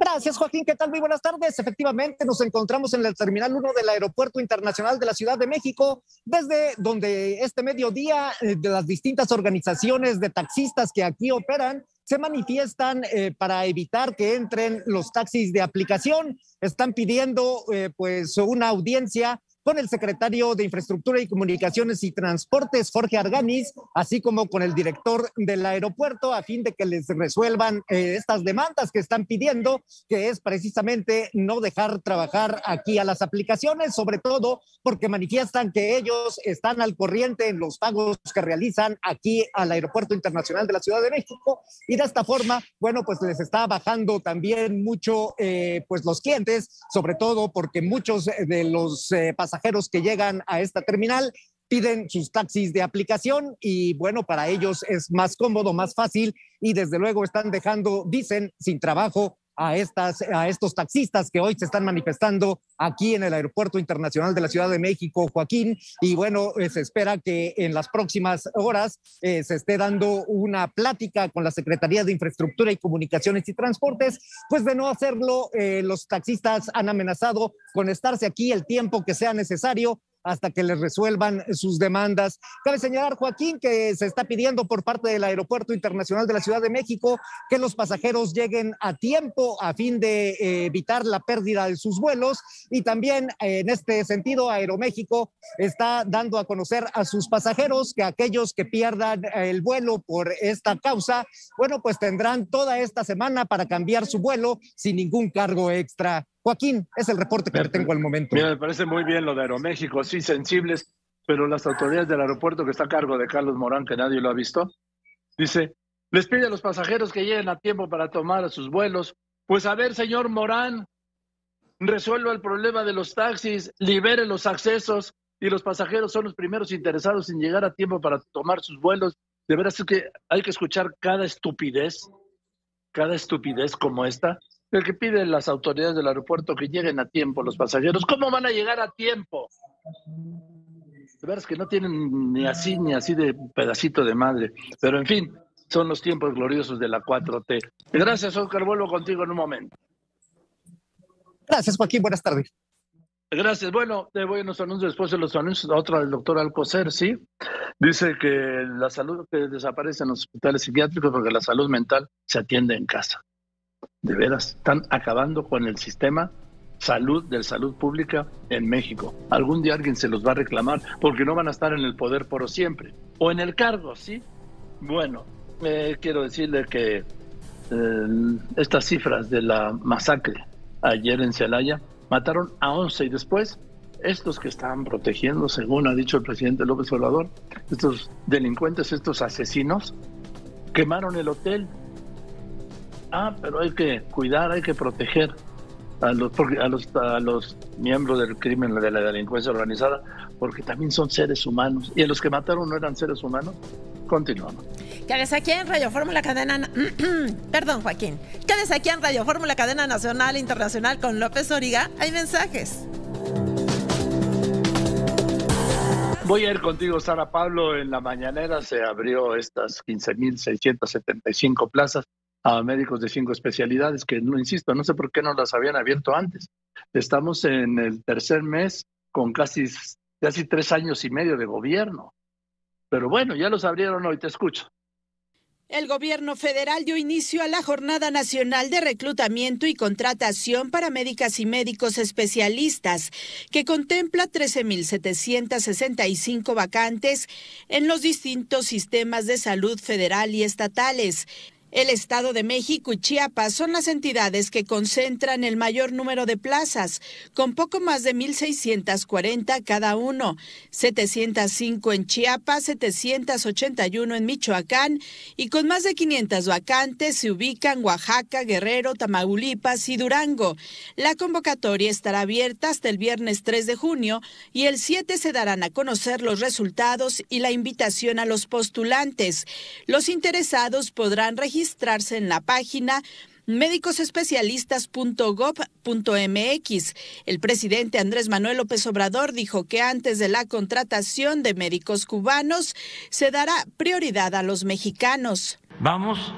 Gracias, Joaquín. ¿Qué tal? Muy buenas tardes. Efectivamente, nos encontramos en el Terminal uno del Aeropuerto Internacional de la Ciudad de México, desde donde este mediodía de las distintas organizaciones de taxistas que aquí operan se manifiestan eh, para evitar que entren los taxis de aplicación. Están pidiendo eh, pues una audiencia con el secretario de Infraestructura y Comunicaciones y Transportes, Jorge Arganis, así como con el director del aeropuerto, a fin de que les resuelvan eh, estas demandas que están pidiendo, que es precisamente no dejar trabajar aquí a las aplicaciones, sobre todo porque manifiestan que ellos están al corriente en los pagos que realizan aquí al Aeropuerto Internacional de la Ciudad de México, y de esta forma, bueno, pues les está bajando también mucho eh, pues los clientes, sobre todo porque muchos de los eh, pasajeros pasajeros que llegan a esta terminal piden sus taxis de aplicación y bueno, para ellos es más cómodo, más fácil, y desde luego están dejando, dicen, sin trabajo a, estas, a estos taxistas que hoy se están manifestando aquí en el Aeropuerto Internacional de la Ciudad de México, Joaquín, y bueno, se espera que en las próximas horas eh, se esté dando una plática con la Secretaría de Infraestructura y Comunicaciones y Transportes, pues de no hacerlo, eh, los taxistas han amenazado con estarse aquí el tiempo que sea necesario hasta que les resuelvan sus demandas. Cabe señalar, Joaquín, que se está pidiendo por parte del Aeropuerto Internacional de la Ciudad de México que los pasajeros lleguen a tiempo a fin de eh, evitar la pérdida de sus vuelos, y también eh, en este sentido Aeroméxico está dando a conocer a sus pasajeros que aquellos que pierdan eh, el vuelo por esta causa, bueno, pues tendrán toda esta semana para cambiar su vuelo sin ningún cargo extra. Joaquín, es el reporte que me, tengo al momento. Mira, me parece muy bien lo de Aeroméxico, sí, sensibles, pero las autoridades del aeropuerto, que está a cargo de Carlos Morán, que nadie lo ha visto, dice, les pide a los pasajeros que lleguen a tiempo para tomar sus vuelos. Pues a ver, señor Morán, resuelva el problema de los taxis, libere los accesos, y los pasajeros son los primeros interesados en llegar a tiempo para tomar sus vuelos de veras es que hay que escuchar cada estupidez, cada estupidez como esta, el que piden las autoridades del aeropuerto que lleguen a tiempo los pasajeros. ¿Cómo van a llegar a tiempo? De veras que no tienen ni así, ni así de pedacito de madre. Pero en fin, son los tiempos gloriosos de la cuatro T. Gracias, Óscar. Vuelvo contigo en un momento. Gracias, Joaquín. Buenas tardes. Gracias. Bueno, te voy a los anuncios, después de los anuncios, otra del doctor Alcocer, ¿sí? Dice que la salud que desaparece en los hospitales psiquiátricos porque la salud mental se atiende en casa. De veras, están acabando con el sistema salud de salud pública en México. Algún día alguien se los va a reclamar porque no van a estar en el poder por siempre. O en el cargo, ¿sí? Bueno, eh, quiero decirle que eh, estas cifras de la masacre ayer en Celaya, mataron a once y después estos que estaban protegiendo, según ha dicho el presidente López Obrador, estos delincuentes, estos asesinos, quemaron el hotel. Ah, pero hay que cuidar, hay que proteger a los, a los, a los miembros del crimen, de la delincuencia organizada, porque también son seres humanos. Y los que mataron no eran seres humanos. Continuamos. Quédese aquí en Radio Fórmula Cadena... Perdón, Joaquín. Quédese aquí en Radio Fórmula Cadena Nacional e Internacional con López-Dóriga. Hay mensajes. Voy a ir contigo, Sara Pablo. En la mañanera se abrió estas quince mil seiscientas setenta y cinco plazas a médicos de cinco especialidades, que, no insisto, no sé por qué no las habían abierto antes. Estamos en el tercer mes con casi, casi tres años y medio de gobierno. Pero bueno, ya los abrieron hoy, te escucho. El gobierno federal dio inicio a la Jornada Nacional de Reclutamiento y Contratación para Médicas y Médicos Especialistas, que contempla trece mil setecientas sesenta y cinco vacantes en los distintos sistemas de salud federal y estatales. El Estado de México y Chiapas son las entidades que concentran el mayor número de plazas, con poco más de mil seiscientas cuarenta cada uno, setecientas cinco en Chiapas, setecientas ochenta y uno en Michoacán y con más de quinientas vacantes se ubican Oaxaca, Guerrero, Tamaulipas y Durango. La convocatoria estará abierta hasta el viernes tres de junio y el siete se darán a conocer los resultados y la invitación a los postulantes. Los interesados podrán registrar registrarse en la página médicos especialistas punto gob punto mx. El presidente Andrés Manuel López Obrador dijo que antes de la contratación de médicos cubanos se dará prioridad a los mexicanos. Vamos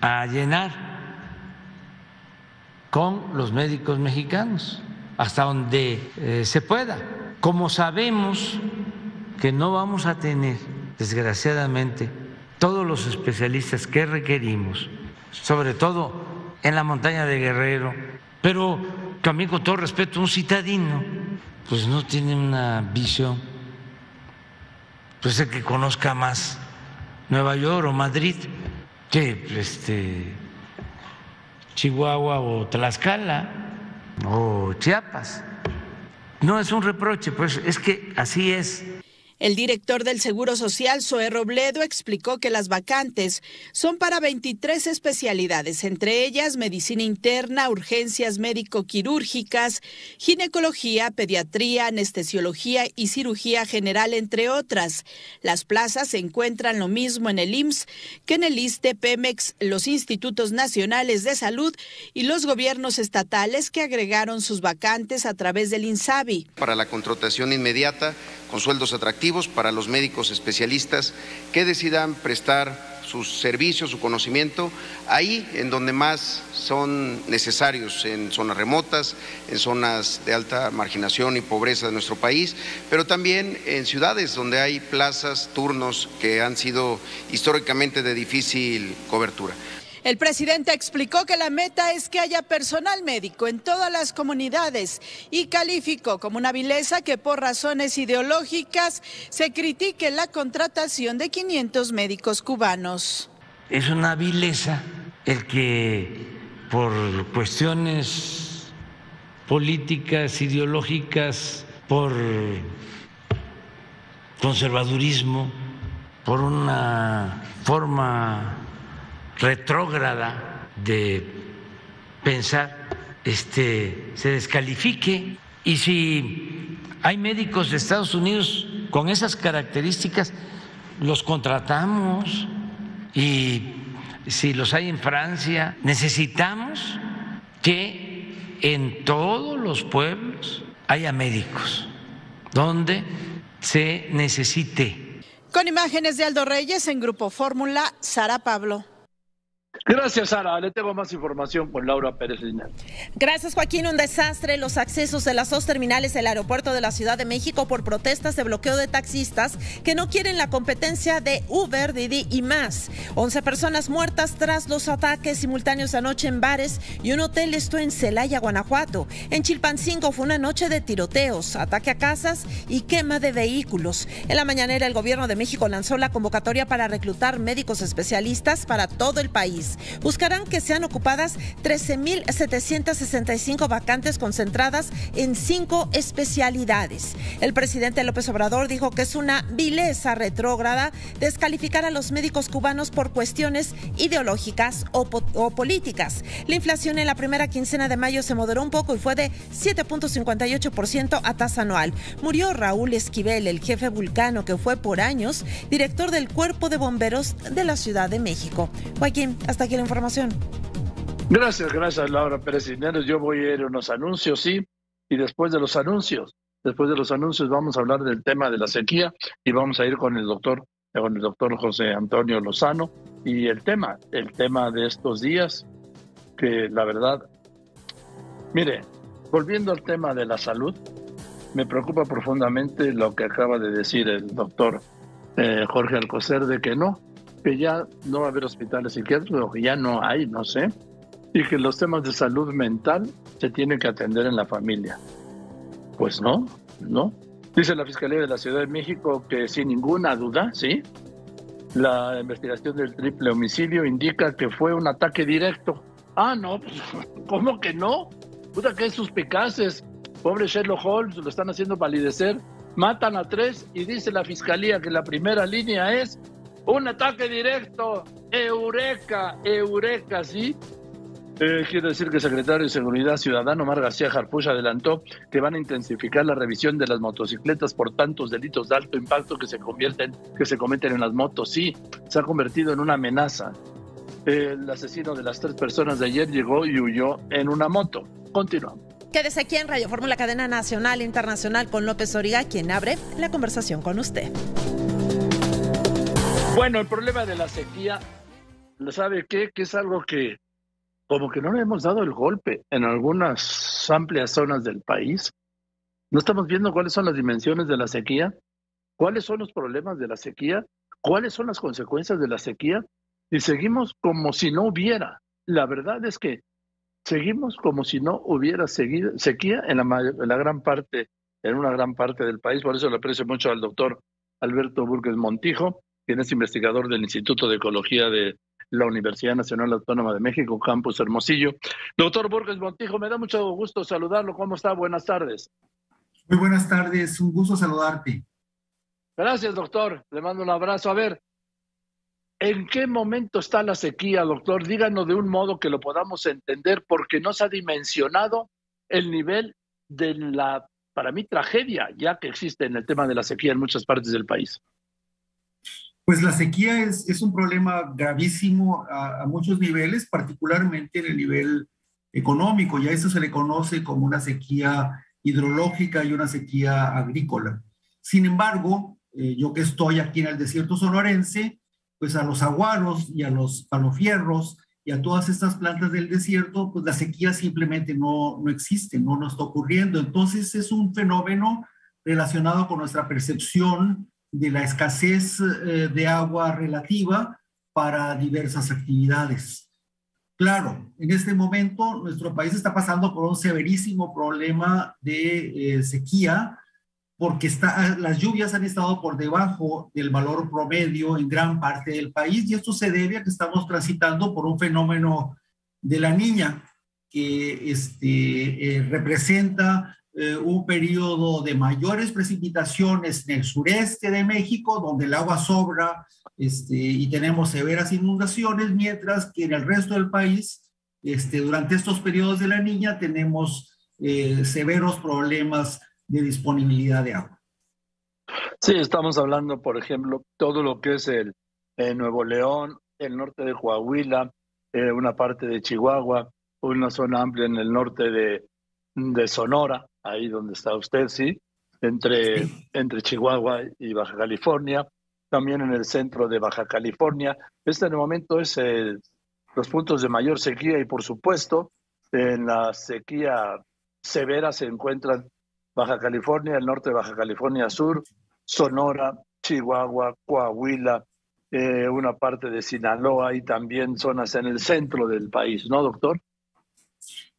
a llenar con los médicos mexicanos hasta donde eh, se pueda. Como sabemos que no vamos a tener, desgraciadamente, todos los especialistas que requerimos, sobre todo en la montaña de Guerrero, pero también con todo respeto, un citadino, pues no tiene una visión, pues el que conozca más Nueva York o Madrid que este, Chihuahua o Tlaxcala o Chiapas. No es un reproche, pues es que así es. El director del Seguro Social, Zoé Robledo, explicó que las vacantes son para veintitrés especialidades, entre ellas medicina interna, urgencias médico-quirúrgicas, ginecología, pediatría, anestesiología y cirugía general, entre otras. Las plazas se encuentran lo mismo en el I M S S que en el ISSSTE, Pemex, los Institutos Nacionales de Salud y los gobiernos estatales que agregaron sus vacantes a través del INSABI. Para la contratación inmediata, con sueldos atractivos para los médicos especialistas que decidan prestar sus servicios, su conocimiento, ahí en donde más son necesarios, en zonas remotas, en zonas de alta marginación y pobreza de nuestro país, pero también en ciudades donde hay plazas, turnos que han sido históricamente de difícil cobertura. El presidente explicó que la meta es que haya personal médico en todas las comunidades y calificó como una vileza que por razones ideológicas se critique la contratación de quinientos médicos cubanos. Es una vileza el que por cuestiones políticas, ideológicas, por conservadurismo, por una forma retrógrada de pensar, este, se descalifique. Y si hay médicos de Estados Unidos con esas características, los contratamos, y si los hay en Francia, necesitamos que en todos los pueblos haya médicos, donde se necesite. Con imágenes de Aldo Reyes en Grupo Fórmula, Sara Pablo. Gracias, Sara. Le tengo más información con Laura Pérez Sinéves. Gracias, Joaquín. Un desastre. Los accesos de las dos terminales del aeropuerto de la Ciudad de México por protestas de bloqueo de taxistas que no quieren la competencia de Uber, Didi y más. once personas muertas tras los ataques simultáneos anoche en bares y un hotel, esto en Celaya, Guanajuato. En Chilpancingo fue una noche de tiroteos, ataque a casas y quema de vehículos. En la mañanera, el Gobierno de México lanzó la convocatoria para reclutar médicos especialistas para todo el país. Buscarán que sean ocupadas trece mil setecientas sesenta y cinco vacantes concentradas en cinco especialidades. El presidente López Obrador dijo que es una vileza retrógrada descalificar a los médicos cubanos por cuestiones ideológicas o, o políticas. La inflación en la primera quincena de mayo se moderó un poco y fue de siete punto cincuenta y ocho por ciento a tasa anual. Murió Raúl Esquivel, el jefe vulcano que fue por años director del Cuerpo de Bomberos de la Ciudad de México. Joaquín, hasta aquí la información. Gracias, gracias Laura Pérez Sinéves. Yo voy a ir a unos anuncios, sí, y después de los anuncios, después de los anuncios vamos a hablar del tema de la sequía y vamos a ir con el doctor, con el doctor José Antonio Lozano y el tema, el tema de estos días, que la verdad, mire, volviendo al tema de la salud, me preocupa profundamente lo que acaba de decir el doctor eh, Jorge Alcocer de que no. que ya no va a haber hospitales psiquiátricos, que ya no hay, no sé, y que los temas de salud mental se tienen que atender en la familia. Pues no, no. Dice la Fiscalía de la Ciudad de México que sin ninguna duda, sí, la investigación del triple homicidio indica que fue un ataque directo. Ah, no, pues, ¿cómo que no? Puta, qué suspicaces. Pobre Sherlock Holmes, lo están haciendo palidecer. Matan a tres y dice la Fiscalía que la primera línea es un ataque directo, eureka, eureka, ¿sí? Eh, quiero decir que el secretario de Seguridad Ciudadana, Omar García Harfuch, adelantó que van a intensificar la revisión de las motocicletas por tantos delitos de alto impacto que se convierten, que se cometen en las motos. Sí, se ha convertido en una amenaza. Eh, el asesino de las tres personas de ayer llegó y huyó en una moto. Continuamos. Quédese aquí en Radio Fórmula, cadena nacional e internacional, con López-Dóriga, quien abre la conversación con usted. Bueno, el problema de la sequía, ¿sabe qué? Que es algo que como que no le hemos dado el golpe en algunas amplias zonas del país. No estamos viendo cuáles son las dimensiones de la sequía, cuáles son los problemas de la sequía, cuáles son las consecuencias de la sequía, y seguimos como si no hubiera. La verdad es que seguimos como si no hubiera sequía en la, en la gran parte, en una gran parte del país. Por eso le aprecio mucho al doctor Alberto Búrquez Montijo, quien es investigador del Instituto de Ecología de la Universidad Nacional Autónoma de México, Campus Hermosillo. Doctor Búrquez Montijo, me da mucho gusto saludarlo. ¿Cómo está? Buenas tardes. Muy buenas tardes, un gusto saludarte. Gracias, doctor. Le mando un abrazo. A ver, ¿en qué momento está la sequía, doctor? Díganos de un modo que lo podamos entender, porque no se ha dimensionado el nivel de la, para mí, tragedia ya que existe en el tema de la sequía en muchas partes del país. Pues la sequía es, es un problema gravísimo a, a muchos niveles, particularmente en el nivel económico, y a eso se le conoce como una sequía hidrológica y una sequía agrícola. Sin embargo, eh, yo que estoy aquí en el desierto sonorense, pues a los aguaros y a los palofierros y a todas estas plantas del desierto, pues la sequía simplemente no, no existe, no nos está ocurriendo. Entonces es un fenómeno relacionado con nuestra percepción de la escasez eh, de agua relativa para diversas actividades. Claro, en este momento nuestro país está pasando por un severísimo problema de eh, sequía, porque está, las lluvias han estado por debajo del valor promedio en gran parte del país, y esto se debe a que estamos transitando por un fenómeno de la Niña que este, eh, representa Eh, un periodo de mayores precipitaciones en el sureste de México, donde el agua sobra este, y tenemos severas inundaciones, mientras que en el resto del país, este, durante estos periodos de la Niña, tenemos eh, severos problemas de disponibilidad de agua. Sí, estamos hablando, por ejemplo, todo lo que es el eh, Nuevo León, el norte de Coahuila, eh, una parte de Chihuahua, una zona amplia en el norte de, de Sonora, ahí donde está usted, sí, entre, entre Chihuahua y Baja California, también en el centro de Baja California. Este en el momento es el, los puntos de mayor sequía y, por supuesto, en la sequía severa se encuentran Baja California, el norte de Baja California Sur, Sonora, Chihuahua, Coahuila, eh, una parte de Sinaloa y también zonas en el centro del país, ¿no, doctor?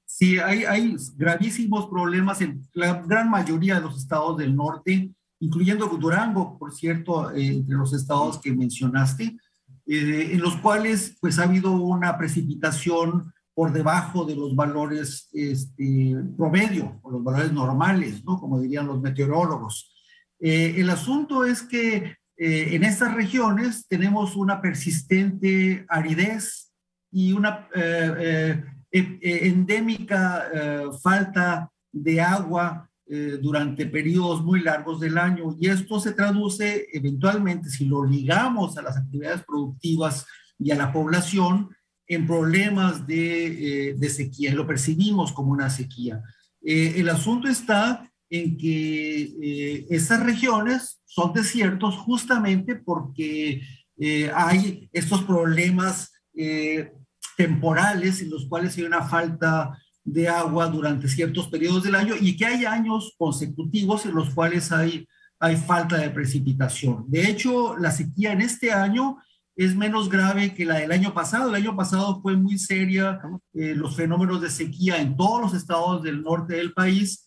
Sí, hay, hay gravísimos problemas en la gran mayoría de los estados del norte, incluyendo Durango, por cierto, eh, entre los estados que mencionaste, eh, en los cuales pues ha habido una precipitación por debajo de los valores este, promedio, o los valores normales, ¿no? Como dirían los meteorólogos. Eh, el asunto es que eh, en estas regiones tenemos una persistente aridez y una eh, eh, endémica eh, falta de agua eh, durante periodos muy largos del año, y esto se traduce eventualmente, si lo ligamos a las actividades productivas y a la población, en problemas de, eh, de sequía, lo percibimos como una sequía. Eh, el asunto está en que eh, esas regiones son desiertos justamente porque eh, hay estos problemas eh, temporales en los cuales hay una falta de agua durante ciertos periodos del año, y que hay años consecutivos en los cuales hay, hay falta de precipitación. De hecho, la sequía en este año es menos grave que la del año pasado. El año pasado fue muy seria eh, los fenómenos de sequía en todos los estados del norte del país,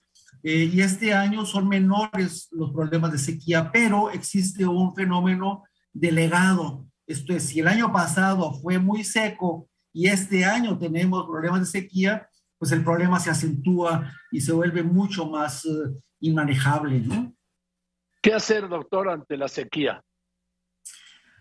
eh, y este año son menores los problemas de sequía, pero existe un fenómeno delegado. Esto es, si el año pasado fue muy seco y este año tenemos problemas de sequía, pues el problema se acentúa y se vuelve mucho más eh, inmanejable, ¿no? ¿Qué hacer, doctor, ante la sequía?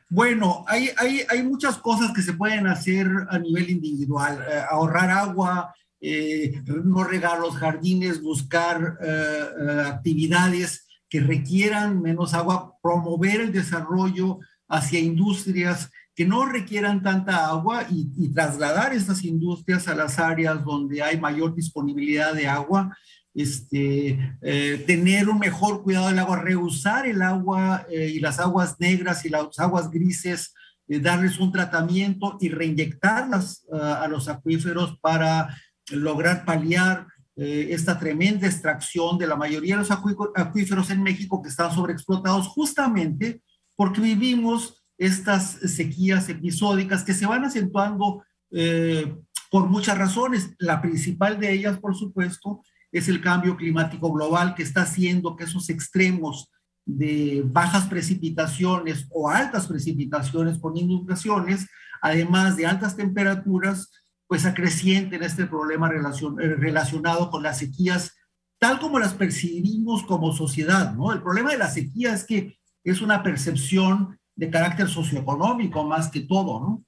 Bueno, hay, hay, hay muchas cosas que se pueden hacer a nivel individual. Eh, ahorrar agua, eh, no regar los jardines, buscar eh, eh, actividades que requieran menos agua, promover el desarrollo hacia industrias que no requieran tanta agua y, y trasladar estas industrias a las áreas donde hay mayor disponibilidad de agua. Este, eh, tener un mejor cuidado del agua, rehusar el agua eh, y las aguas negras y las aguas grises, eh, darles un tratamiento y reinyectarlas uh, a los acuíferos para lograr paliar eh, esta tremenda extracción de la mayoría de los acuíferos en México, que están sobreexplotados justamente porque vivimos estas sequías episódicas que se van acentuando eh, por muchas razones. La principal de ellas, por supuesto, es el cambio climático global, que está haciendo que esos extremos de bajas precipitaciones o altas precipitaciones con inundaciones, además de altas temperaturas, pues acrecienten este problema relacion, relacionado con las sequías, tal como las percibimos como sociedad, ¿no? El problema de la sequía es que es una percepción de carácter socioeconómico más que todo, ¿no?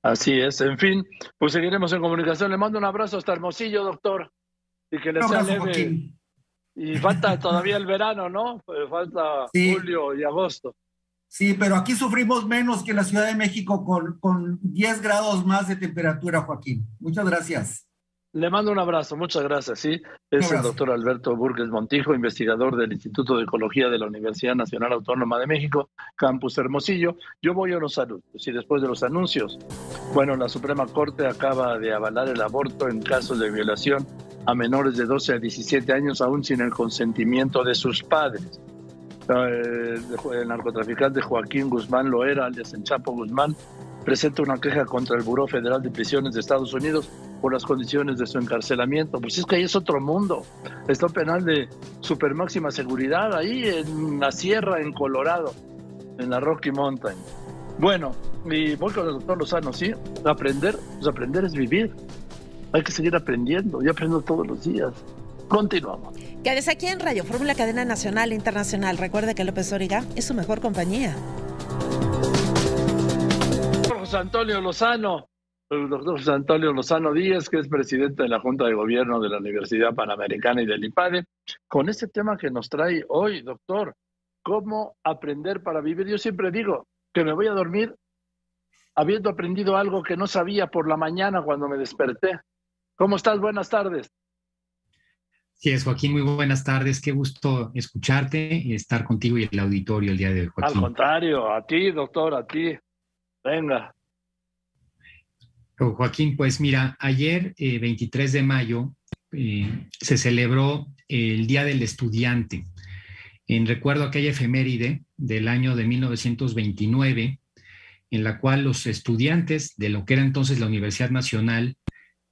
Así es, en fin, pues seguiremos en comunicación. Le mando un abrazo hasta Hermosillo, doctor. Y que les sea leve. Y falta todavía el verano, ¿no? Falta sí. Julio y agosto. Sí, pero aquí sufrimos menos que en la Ciudad de México con, con diez grados más de temperatura, Joaquín. Muchas gracias. Le mando un abrazo, muchas gracias, sí. Es el doctor Alberto Búrquez Montijo, investigador del Instituto de Ecología de la Universidad Nacional Autónoma de México, Campus Hermosillo. Yo voy a los anuncios, y después de los anuncios, bueno, la Suprema Corte acaba de avalar el aborto en casos de violación a menores de doce a diecisiete años, aún sin el consentimiento de sus padres. El narcotraficante Joaquín Guzmán Loera, alias El Chapo Guzmán, presenta una queja contra el Buró Federal de Prisiones de Estados Unidos por las condiciones de su encarcelamiento. Pues es que ahí es otro mundo. Está un penal de super máxima seguridad ahí en la sierra, en Colorado, en la Rocky Mountain. Bueno, y voy con el doctor Lozano, ¿sí? Aprender, pues aprender es vivir. Hay que seguir aprendiendo, yo aprendo todos los días. Continuamos. Quédese aquí en Radio Fórmula, cadena nacional e internacional. Recuerde que López-Dóriga es su mejor compañía. José Antonio Lozano, el doctor José Antonio Lozano Díaz, que es presidente de la Junta de Gobierno de la Universidad Panamericana y del IPADE, con este tema que nos trae hoy, doctor, cómo aprender para vivir. Yo siempre digo que me voy a dormir habiendo aprendido algo que no sabía por la mañana cuando me desperté. ¿Cómo estás? Buenas tardes. Sí, es Joaquín, muy buenas tardes. Qué gusto escucharte y estar contigo y el auditorio el día de hoy, Joaquín. Al contrario, a ti, doctor, a ti. Venga. Joaquín, pues mira, ayer, eh, veintitrés de mayo, eh, se celebró el Día del Estudiante. En recuerdo aquella efeméride del año de mil novecientos veintinueve, en la cual los estudiantes de lo que era entonces la Universidad Nacional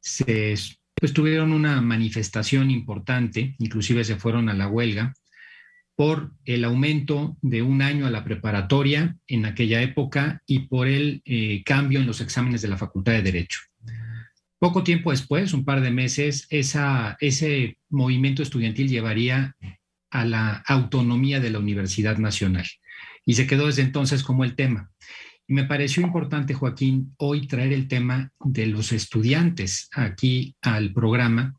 se, pues, tuvieron una manifestación importante, inclusive se fueron a la huelga, por el aumento de un año a la preparatoria en aquella época y por el eh, cambio en los exámenes de la Facultad de Derecho. Poco tiempo después, un par de meses, esa, ese movimiento estudiantil llevaría a la autonomía de la Universidad Nacional y se quedó desde entonces como el tema. Y me pareció importante, Joaquín, hoy traer el tema de los estudiantes aquí al programa,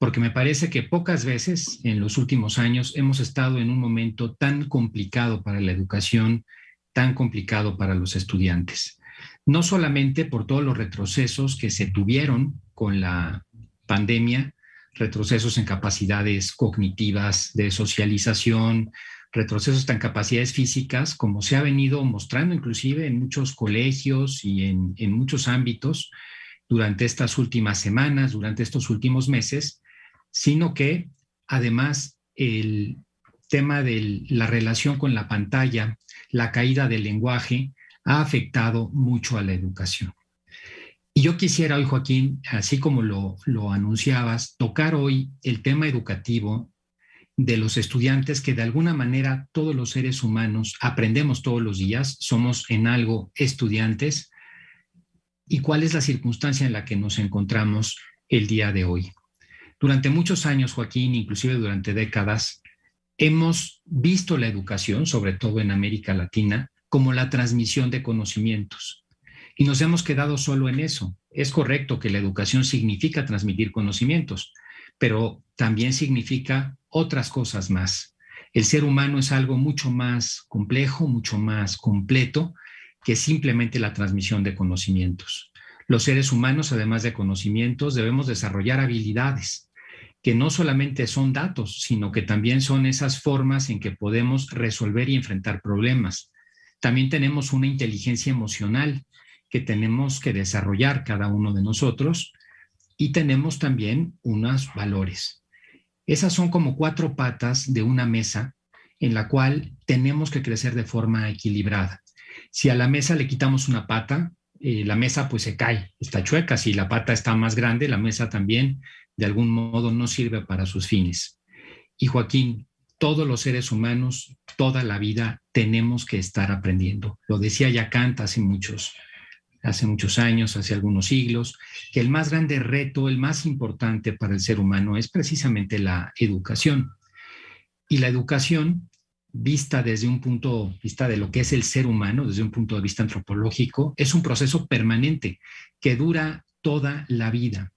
porque me parece que pocas veces en los últimos años hemos estado en un momento tan complicado para la educación, tan complicado para los estudiantes. No solamente por todos los retrocesos que se tuvieron con la pandemia, retrocesos en capacidades cognitivas, de socialización, retrocesos en capacidades físicas, como se ha venido mostrando inclusive en muchos colegios y en, en muchos ámbitos durante estas últimas semanas, durante estos últimos meses, sino que además el tema de la relación con la pantalla, la caída del lenguaje, ha afectado mucho a la educación. Y yo quisiera hoy, Joaquín, así como lo, lo anunciabas, tocar hoy el tema educativo de los estudiantes, que de alguna manera todos los seres humanos aprendemos todos los días, somos en algo estudiantes, y cuál es la circunstancia en la que nos encontramos el día de hoy. Durante muchos años, Joaquín, inclusive durante décadas, hemos visto la educación, sobre todo en América Latina, como la transmisión de conocimientos. Y nos hemos quedado solo en eso. Es correcto que la educación significa transmitir conocimientos, pero también significa otras cosas más. El ser humano es algo mucho más complejo, mucho más completo, que simplemente la transmisión de conocimientos. Los seres humanos, además de conocimientos, debemos desarrollar habilidades que no solamente son datos, sino que también son esas formas en que podemos resolver y enfrentar problemas. También tenemos una inteligencia emocional que tenemos que desarrollar cada uno de nosotros y tenemos también unos valores. Esas son como cuatro patas de una mesa en la cual tenemos que crecer de forma equilibrada. Si a la mesa le quitamos una pata, eh, la mesa pues se cae, está chueca. Si la pata está más grande, la mesa también de algún modo no sirve para sus fines. Y Joaquín, todos los seres humanos, toda la vida tenemos que estar aprendiendo. Lo decía ya Kant hace muchos, hace muchos años, hace algunos siglos, que el más grande reto, el más importante para el ser humano es precisamente la educación. Y la educación vista desde un punto de vista de lo que es el ser humano, desde un punto de vista antropológico, es un proceso permanente que dura toda la vida.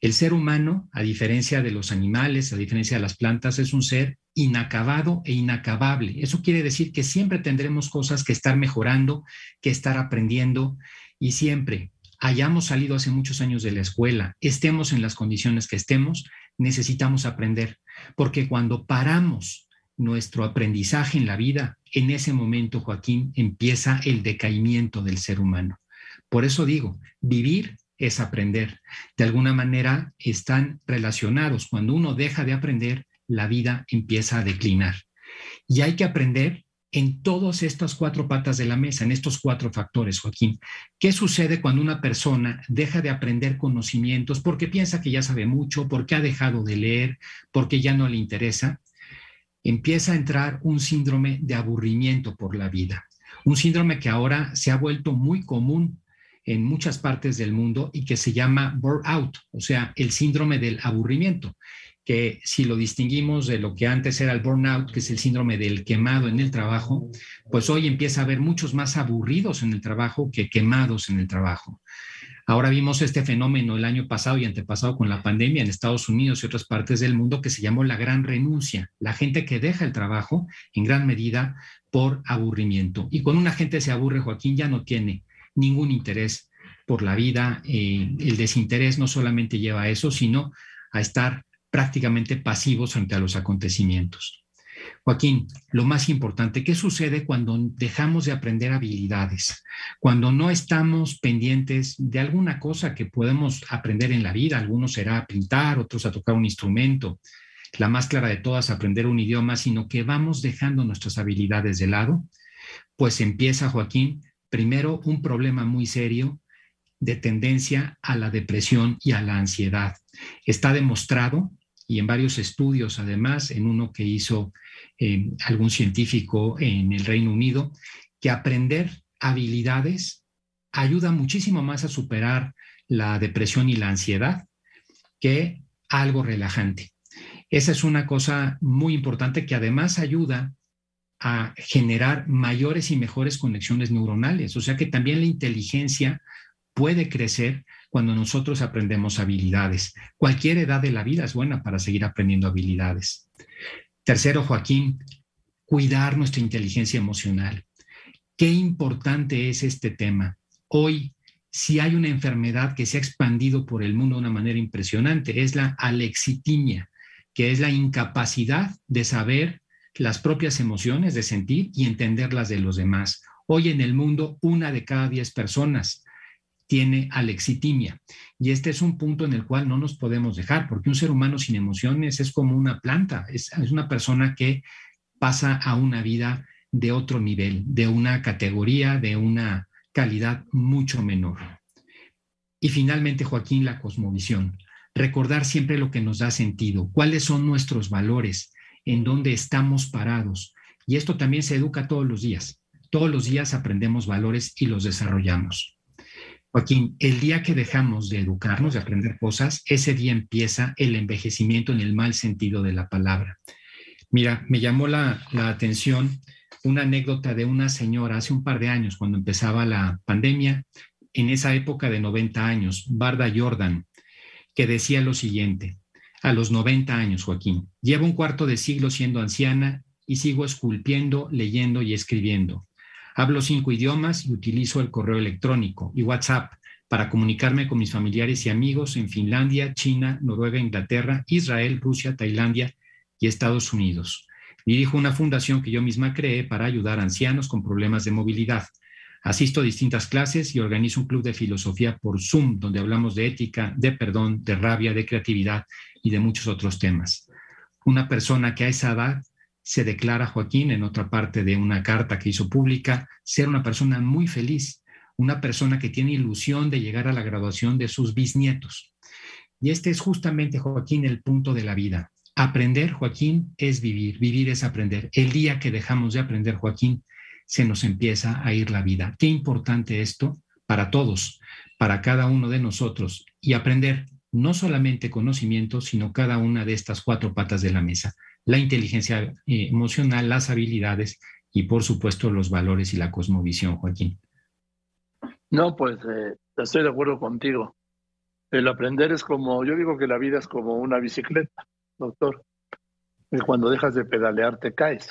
El ser humano, a diferencia de los animales, a diferencia de las plantas, es un ser inacabado e inacabable. Eso quiere decir que siempre tendremos cosas que estar mejorando, que estar aprendiendo, y siempre, hayamos salido hace muchos años de la escuela, estemos en las condiciones que estemos, necesitamos aprender, porque cuando paramos nuestro aprendizaje en la vida, en ese momento, Joaquín, empieza el decaimiento del ser humano. Por eso digo, vivir es aprender. De alguna manera están relacionados. Cuando uno deja de aprender, la vida empieza a declinar. Y hay que aprender en todas estas cuatro patas de la mesa, en estos cuatro factores, Joaquín. ¿Qué sucede cuando una persona deja de aprender conocimientos porque piensa que ya sabe mucho, porque ha dejado de leer, porque ya no le interesa? Empieza a entrar un síndrome de aburrimiento por la vida, un síndrome que ahora se ha vuelto muy común en muchas partes del mundo y que se llama burnout, o sea, el síndrome del aburrimiento, que si lo distinguimos de lo que antes era el burnout, que es el síndrome del quemado en el trabajo, pues hoy empieza a haber muchos más aburridos en el trabajo que quemados en el trabajo. Ahora vimos este fenómeno el año pasado y antepasado con la pandemia en Estados Unidos y otras partes del mundo que se llamó la gran renuncia, la gente que deja el trabajo en gran medida por aburrimiento. Y cuando una gente se aburre, Joaquín, ya no tiene ningún interés por la vida. Eh, el desinterés no solamente lleva a eso, sino a estar prácticamente pasivos frente a los acontecimientos. Joaquín, lo más importante, ¿qué sucede cuando dejamos de aprender habilidades? Cuando no estamos pendientes de alguna cosa que podemos aprender en la vida. Algunos será a pintar, otros a tocar un instrumento. La más clara de todas, aprender un idioma, sino que vamos dejando nuestras habilidades de lado. Pues empieza, Joaquín, primero un problema muy serio de tendencia a la depresión y a la ansiedad. Está demostrado, y en varios estudios, además, en uno que hizo eh, algún científico en el Reino Unido, que aprender habilidades ayuda muchísimo más a superar la depresión y la ansiedad que algo relajante. Esa es una cosa muy importante que además ayuda a generar mayores y mejores conexiones neuronales. O sea que también la inteligencia puede crecer cuando nosotros aprendemos habilidades. Cualquier edad de la vida es buena para seguir aprendiendo habilidades. Tercero, Joaquín, cuidar nuestra inteligencia emocional. Qué importante es este tema. Hoy, si hay una enfermedad que se ha expandido por el mundo de una manera impresionante, es la alexitimia, que es la incapacidad de saber las propias emociones, de sentir y entenderlas de los demás. Hoy en el mundo, una de cada diez personas tiene alexitimia. Y este es un punto en el cual no nos podemos dejar, porque un ser humano sin emociones es como una planta, es, es una persona que pasa a una vida de otro nivel, de una categoría, de una calidad mucho menor. Y finalmente, Joaquín, la cosmovisión. Recordar siempre lo que nos da sentido, cuáles son nuestros valores, en dónde estamos parados. Y esto también se educa todos los días. Todos los días aprendemos valores y los desarrollamos. Joaquín, el día que dejamos de educarnos, de aprender cosas, ese día empieza el envejecimiento en el mal sentido de la palabra. Mira, me llamó la, la atención una anécdota de una señora hace un par de años, cuando empezaba la pandemia, en esa época de noventa años, Barda Jordan, que decía lo siguiente: a los noventa años, Joaquín, llevo un cuarto de siglo siendo anciana y sigo esculpiendo, leyendo y escribiendo. Hablo cinco idiomas y utilizo el correo electrónico y WhatsApp para comunicarme con mis familiares y amigos en Finlandia, China, Noruega, Inglaterra, Israel, Rusia, Tailandia y Estados Unidos. Dirijo una fundación que yo misma creé para ayudar a ancianos con problemas de movilidad. Asisto a distintas clases y organizo un club de filosofía por Zoom, donde hablamos de ética, de perdón, de rabia, de creatividad y de muchos otros temas. Una persona que a esa edad se declara, Joaquín, en otra parte de una carta que hizo pública, ser una persona muy feliz, una persona que tiene ilusión de llegar a la graduación de sus bisnietos. Y este es justamente, Joaquín, el punto de la vida. Aprender, Joaquín, es vivir. Vivir es aprender. El día que dejamos de aprender, Joaquín, se nos empieza a ir la vida. Qué importante esto para todos, para cada uno de nosotros. Y aprender no solamente conocimiento, sino cada una de estas cuatro patas de la mesa: la inteligencia emocional, las habilidades y, por supuesto, los valores y la cosmovisión, Joaquín. No, pues eh, estoy de acuerdo contigo. El aprender es como, yo digo que la vida es como una bicicleta, doctor. Y cuando dejas de pedalear te caes.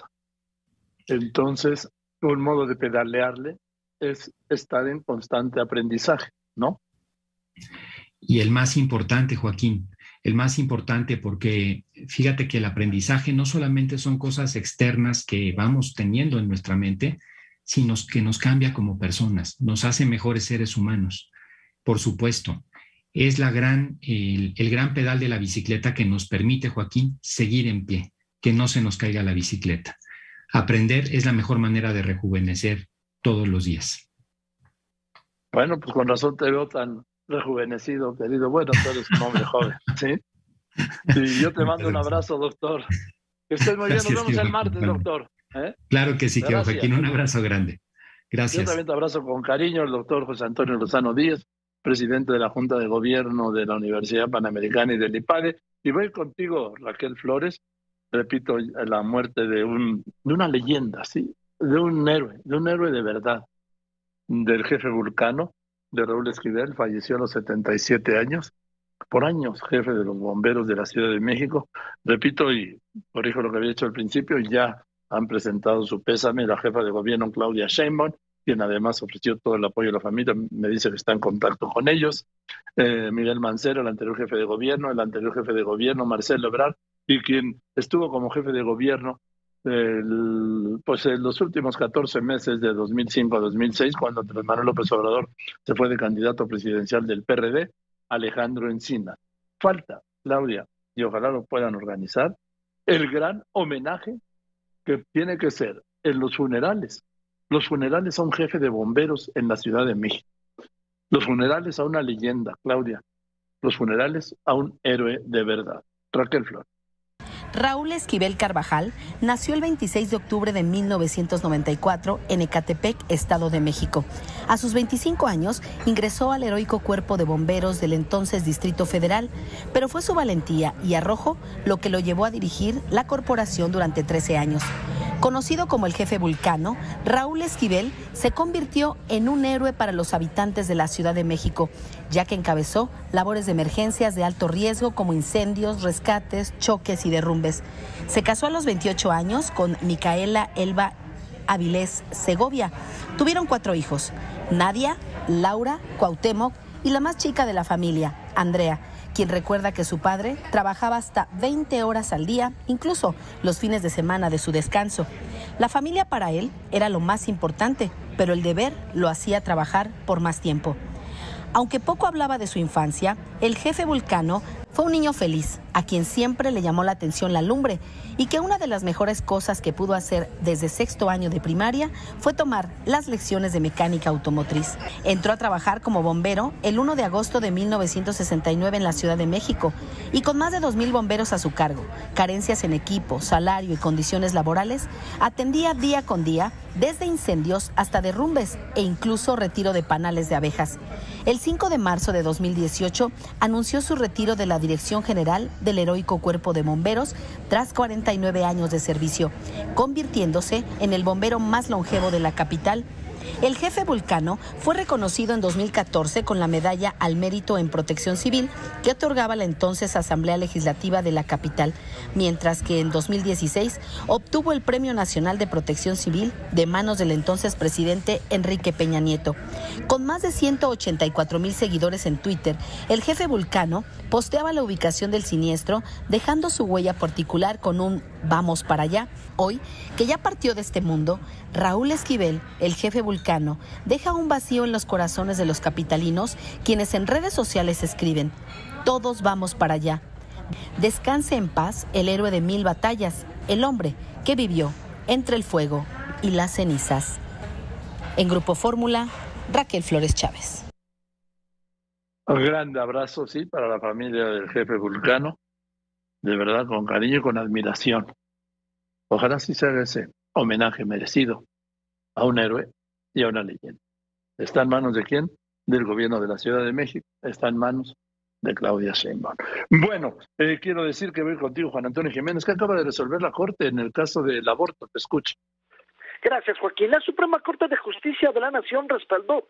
Entonces, un modo de pedalearle es estar en constante aprendizaje, ¿no? Y el más importante, Joaquín, el más importante, porque fíjate que el aprendizaje no solamente son cosas externas que vamos teniendo en nuestra mente, sino que nos cambia como personas, nos hace mejores seres humanos. Por supuesto, es la gran, el, el gran pedal de la bicicleta que nos permite, Joaquín, seguir en pie, que no se nos caiga la bicicleta. Aprender es la mejor manera de rejuvenecer todos los días. Bueno, pues con razón te veo tan rejuvenecido, querido. Bueno, tú eres un hombre joven, ¿sí? Y yo te mando un abrazo, doctor. Que estés muy bien. Nos vemos el martes, doctor. ¿Eh? Claro que sí, que Joaquín, un abrazo grande. Gracias. Yo también te abrazo con cariño al doctor José Antonio Lozano Díez, presidente de la Junta de Gobierno de la Universidad Panamericana y del IPADE. Y voy contigo, Raquel Flores. Repito, la muerte de, un, de una leyenda, ¿sí? De un héroe, de un héroe de verdad, del jefe Vulcano, de Raúl Esquivel, falleció a los setenta y siete años, por años jefe de los bomberos de la Ciudad de México. Repito y corrijo lo que había hecho al principio, ya han presentado su pésame la jefa de gobierno Claudia Sheinbaum, quien además ofreció todo el apoyo a la familia, me dice que está en contacto con ellos, eh, Miguel Mancera, el anterior jefe de gobierno, el anterior jefe de gobierno, Marcelo Ebrard, y quien estuvo como jefe de gobierno el, pues en los últimos catorce meses de dos mil cinco a dos mil seis, cuando Andrés Manuel López Obrador se fue de candidato presidencial del P R D, Alejandro Encinas. Falta, Claudia, y ojalá lo puedan organizar, el gran homenaje que tiene que ser en los funerales. Los funerales a un jefe de bomberos en la Ciudad de México. Los funerales a una leyenda, Claudia. Los funerales a un héroe de verdad. Raquel Flores. Raúl Esquivel Carvajal nació el veintiséis de octubre de mil novecientos noventa y cuatro en Ecatepec, Estado de México. A sus veinticinco años ingresó al heroico cuerpo de bomberos del entonces Distrito Federal, pero fue su valentía y arrojo lo que lo llevó a dirigir la corporación durante trece años. Conocido como el jefe Vulcano, Raúl Esquivel se convirtió en un héroe para los habitantes de la Ciudad de México, ya que encabezó labores de emergencias de alto riesgo como incendios, rescates, choques y derrumbes. Se casó a los veintiocho años con Micaela Elba Avilés Segovia. Tuvieron cuatro hijos, Nadia, Laura, Cuauhtémoc y la más chica de la familia, Andrea, quien recuerda que su padre trabajaba hasta veinte horas al día, incluso los fines de semana de su descanso. La familia para él era lo más importante, pero el deber lo hacía trabajar por más tiempo. Aunque poco hablaba de su infancia, el jefe Vulcano fue un niño feliz, a quien siempre le llamó la atención la lumbre, y que una de las mejores cosas que pudo hacer desde sexto año de primaria fue tomar las lecciones de mecánica automotriz. Entró a trabajar como bombero el uno de agosto de mil novecientos sesenta y nueve en la Ciudad de México, y con más de dos mil bomberos a su cargo, carencias en equipo, salario y condiciones laborales, atendía día con día desde incendios hasta derrumbes e incluso retiro de panales de abejas. El cinco de marzo de dos mil dieciocho anunció su retiro de la Dirección General del Heroico Cuerpo de Bomberos tras cuarenta y nueve años de servicio, convirtiéndose en el bombero más longevo de la capital. El jefe Vulcano fue reconocido en dos mil catorce con la medalla al mérito en protección civil que otorgaba la entonces Asamblea Legislativa de la capital, mientras que en dos mil dieciséis obtuvo el Premio Nacional de Protección Civil de manos del entonces presidente Enrique Peña Nieto. Con más de ciento ochenta y cuatro mil seguidores en Twitter, el jefe Vulcano posteaba la ubicación del siniestro, dejando su huella particular con un "vamos para allá". Hoy, que ya partió de este mundo, Raúl Esquivel, el jefe Vulcano, deja un vacío en los corazones de los capitalinos, quienes en redes sociales escriben: todos vamos para allá. Descanse en paz el héroe de mil batallas, el hombre que vivió entre el fuego y las cenizas. En Grupo Fórmula, Raquel Flores Chávez. Un gran abrazo, sí, para la familia del jefe Vulcano, de verdad, con cariño y con admiración. Ojalá sí se haga ese homenaje merecido a un héroe y a una leyenda. ¿Está en manos de quién? Del gobierno de la Ciudad de México. Está en manos de Claudia Sheinbaum. Bueno, eh, quiero decir que voy contigo, Juan Antonio Jiménez, que acaba de resolver la Corte en el caso del aborto. Te escucho. Gracias, Joaquín. La Suprema Corte de Justicia de la Nación respaldó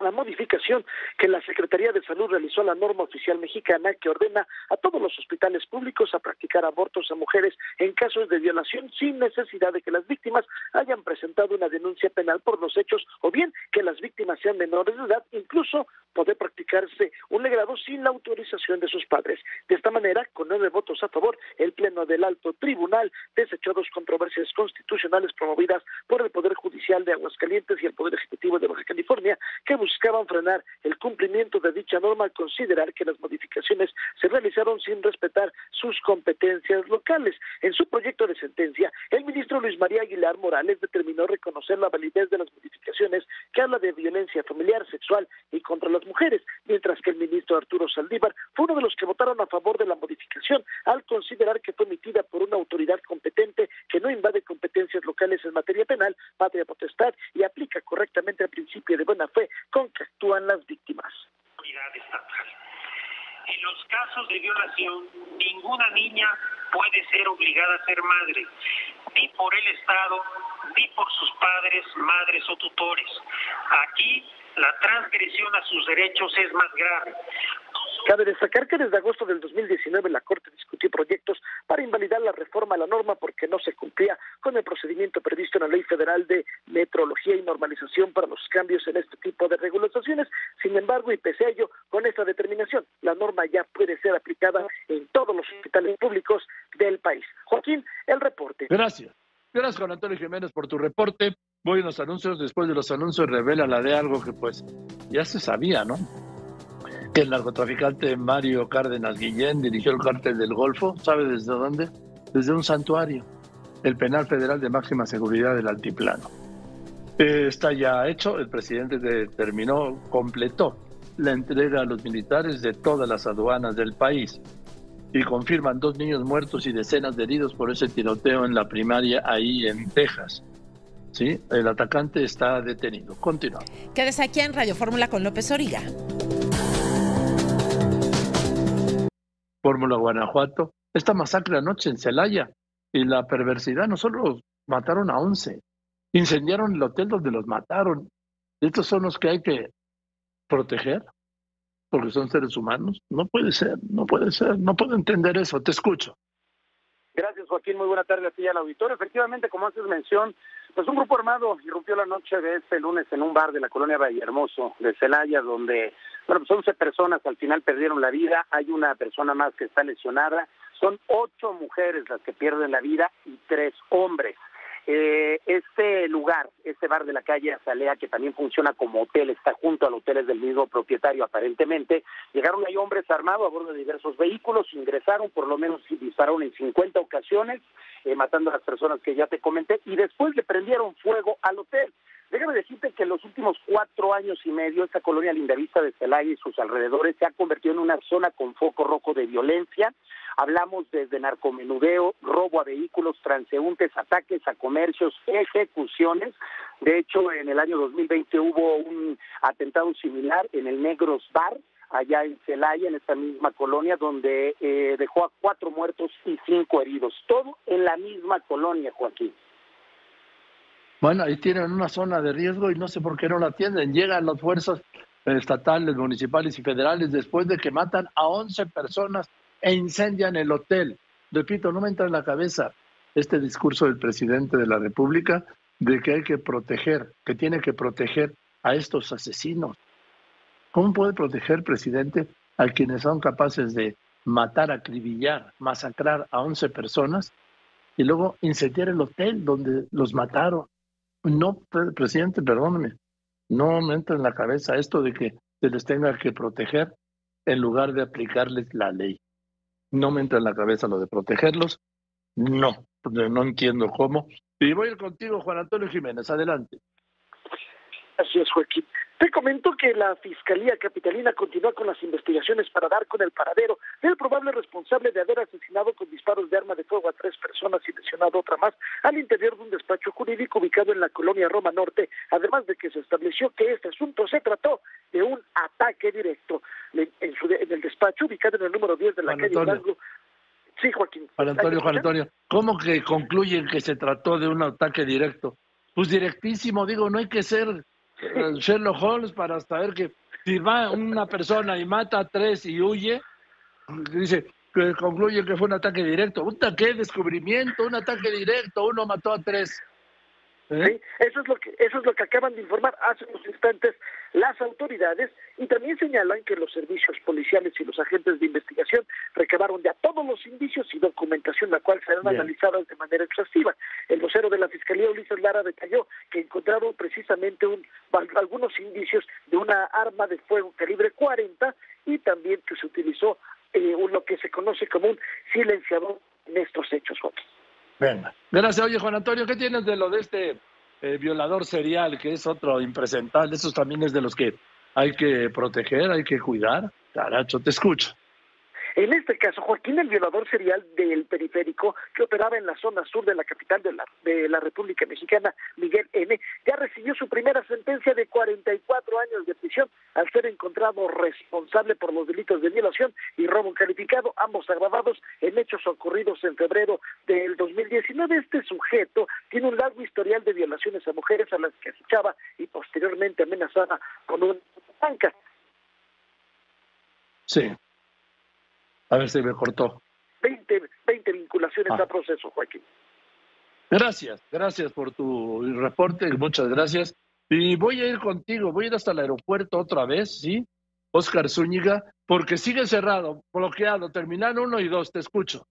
la modificación que la Secretaría de Salud realizó a la norma oficial mexicana que ordena a todos los hospitales públicos a practicar abortos a mujeres en casos de violación sin necesidad de que las víctimas hayan presentado una denuncia penal por los hechos o bien que las víctimas sean menores de edad, incluso poder practicarse un legrado sin la autorización de sus padres. De esta manera, con nueve votos a favor, el Pleno del Alto Tribunal desechó dos controversias constitucionales promovidas por el Poder Judicial de Aguascalientes y el Poder Ejecutivo de Baja California, que buscaban frenar el cumplimiento de dicha norma al considerar que las modificaciones se realizaron sin respetar sus competencias locales. En su proyecto de sentencia, el ministro Luis María Aguilar Morales determinó reconocer la validez de las modificaciones que habla de violencia familiar, sexual y contra las mujeres, mientras que el ministro Arturo Saldívar fue uno de los que votaron a favor de la modificación al considerar que fue emitida por una autoridad competente que no invade competencias locales en materia penal, patria potestad y aplica correctamente el principio de buena fe con que actúan las víctimas. en los casos de violación, ninguna niña puede ser obligada a ser madre, ni por el Estado, ni por sus padres, madres o tutores. Aquí la transgresión a sus derechos es más grave. Cabe destacar que desde agosto del dos mil diecinueve la Corte discutió proyectos para invalidar la reforma a la norma porque no se cumplía con el procedimiento previsto en la Ley Federal de Metrología y Normalización para los cambios en este tipo de regulaciones. Sin embargo, y pese a ello, con esta determinación, la norma ya puede ser aplicada en todos los hospitales públicos del país. Joaquín, el reporte. Gracias. Gracias, Juan Antonio Jiménez, por tu reporte. Voy a los anuncios. Después de los anuncios revela la de algo que pues ya se sabía, ¿no? Que el narcotraficante Mario Cárdenas Guillén dirigió el cártel del Golfo, ¿sabe desde dónde? Desde un santuario, el penal federal de máxima seguridad del altiplano. Eh, está ya hecho, el presidente determinó, completó la entrega a los militares de todas las aduanas del país y confirman dos niños muertos y decenas de heridos por ese tiroteo en la primaria ahí en Texas. Sí, el atacante está detenido. Continuamos. Quédese aquí en Radio Fórmula con López-Dóriga. Fórmula Guanajuato, esta masacre anoche en Celaya y la perversidad, no solo mataron a once, incendiaron el hotel donde los mataron. Estos son los que hay que proteger porque son seres humanos. No puede ser, no puede ser, no puedo entender eso. Te escucho. Gracias, Joaquín, muy buena tarde a ti y al auditorio. Efectivamente, como haces mención, pues un grupo armado irrumpió la noche de este lunes en un bar de la colonia Vallehermoso de Celaya, donde bueno, pues once personas al final perdieron la vida, hay una persona más que está lesionada, son ocho mujeres las que pierden la vida y tres hombres. Eh, este lugar, este bar de la calle Azalea, que también funciona como hotel, está junto al hotel, es del mismo propietario aparentemente. Llegaron ahí hombres armados a bordo de diversos vehículos, ingresaron, por lo menos dispararon en cincuenta ocasiones, eh, matando a las personas que ya te comenté, y después le prendieron fuego al hotel. Déjame decirte que en los últimos cuatro años y medio esta colonia lindavista de Celaya y sus alrededores se ha convertido en una zona con foco rojo de violencia. Hablamos desde narcomenudeo, robo a vehículos, transeúntes, ataques a comercios, ejecuciones. De hecho, en el año dos mil veinte hubo un atentado similar en el Negros Bar, allá en Celaya, en esta misma colonia, donde eh, dejó a cuatro muertos y cinco heridos. Todo en la misma colonia, Joaquín. Bueno, ahí tienen una zona de riesgo y no sé por qué no la atienden. Llegan las fuerzas estatales, municipales y federales después de que matan a once personas e incendian el hotel. Repito, no me entra en la cabeza este discurso del presidente de la República de que hay que proteger, que tiene que proteger a estos asesinos. ¿Cómo puede proteger, presidente, a quienes son capaces de matar, acribillar, masacrar a once personas y luego incendiar el hotel donde los mataron? No, presidente, perdóneme, no me entra en la cabeza esto de que se les tenga que proteger en lugar de aplicarles la ley. No me entra en la cabeza lo de protegerlos, no, no entiendo cómo. Y voy a ir contigo, Juan Antonio Jiménez, adelante. Así es, Joaquín. Te comento que la Fiscalía Capitalina continúa con las investigaciones para dar con el paradero del probable responsable de haber asesinado con disparos de arma de fuego a tres personas y lesionado otra más al interior de un despacho jurídico ubicado en la colonia Roma Norte, además de que se estableció que este asunto se trató de un ataque directo en, su de, en el despacho ubicado en el número diez de la calle Hidalgo. Sí, Joaquín. Juan Antonio, Juan Antonio, ¿cómo que concluyen que se trató de un ataque directo? Pues directísimo, digo, no hay que ser Sherlock Holmes para saber que si va una persona y mata a tres y huye, dice que concluye que fue un ataque directo. Un ataque, descubrimiento, un ataque directo, uno mató a tres. ¿Eh? Sí, eso es lo que eso es lo que acaban de informar hace unos instantes las autoridades, y también señalan que los servicios policiales y los agentes de investigación recabaron ya todos los indicios y documentación, la cual serán Bien. analizadas de manera exhaustiva. El vocero de la Fiscalía, Ulises Lara, detalló que encontraron precisamente un, algunos indicios de una arma de fuego calibre cuarenta y también que se utilizó eh, lo que se conoce como un silenciador en estos hechos, Joaquín. Venga. Gracias. Oye, Juan Antonio, ¿qué tienes de lo de este eh, violador serial, que es otro impresentable? Esos también es de los que hay que proteger, hay que cuidar. Caracho, te escucho. En este caso, Joaquín, el violador serial del periférico que operaba en la zona sur de la capital de la, de la República Mexicana, Miguel N., ya recibió su primera sentencia de cuarenta y cuatro años de prisión al ser encontrado responsable por los delitos de violación y robo calificado, ambos agravados en hechos ocurridos en febrero del dos mil diecinueve. Este sujeto tiene un largo historial de violaciones a mujeres a las que acechaba y posteriormente amenazaba con una banca. Sí. A ver si me cortó. veinte, veinte vinculaciones ah. a proceso, Joaquín. Gracias, gracias por tu reporte, muchas gracias. Y voy a ir contigo, voy a ir hasta el aeropuerto otra vez, ¿sí? Óscar Zúñiga, porque sigue cerrado, bloqueado, terminal uno y dos, te escucho.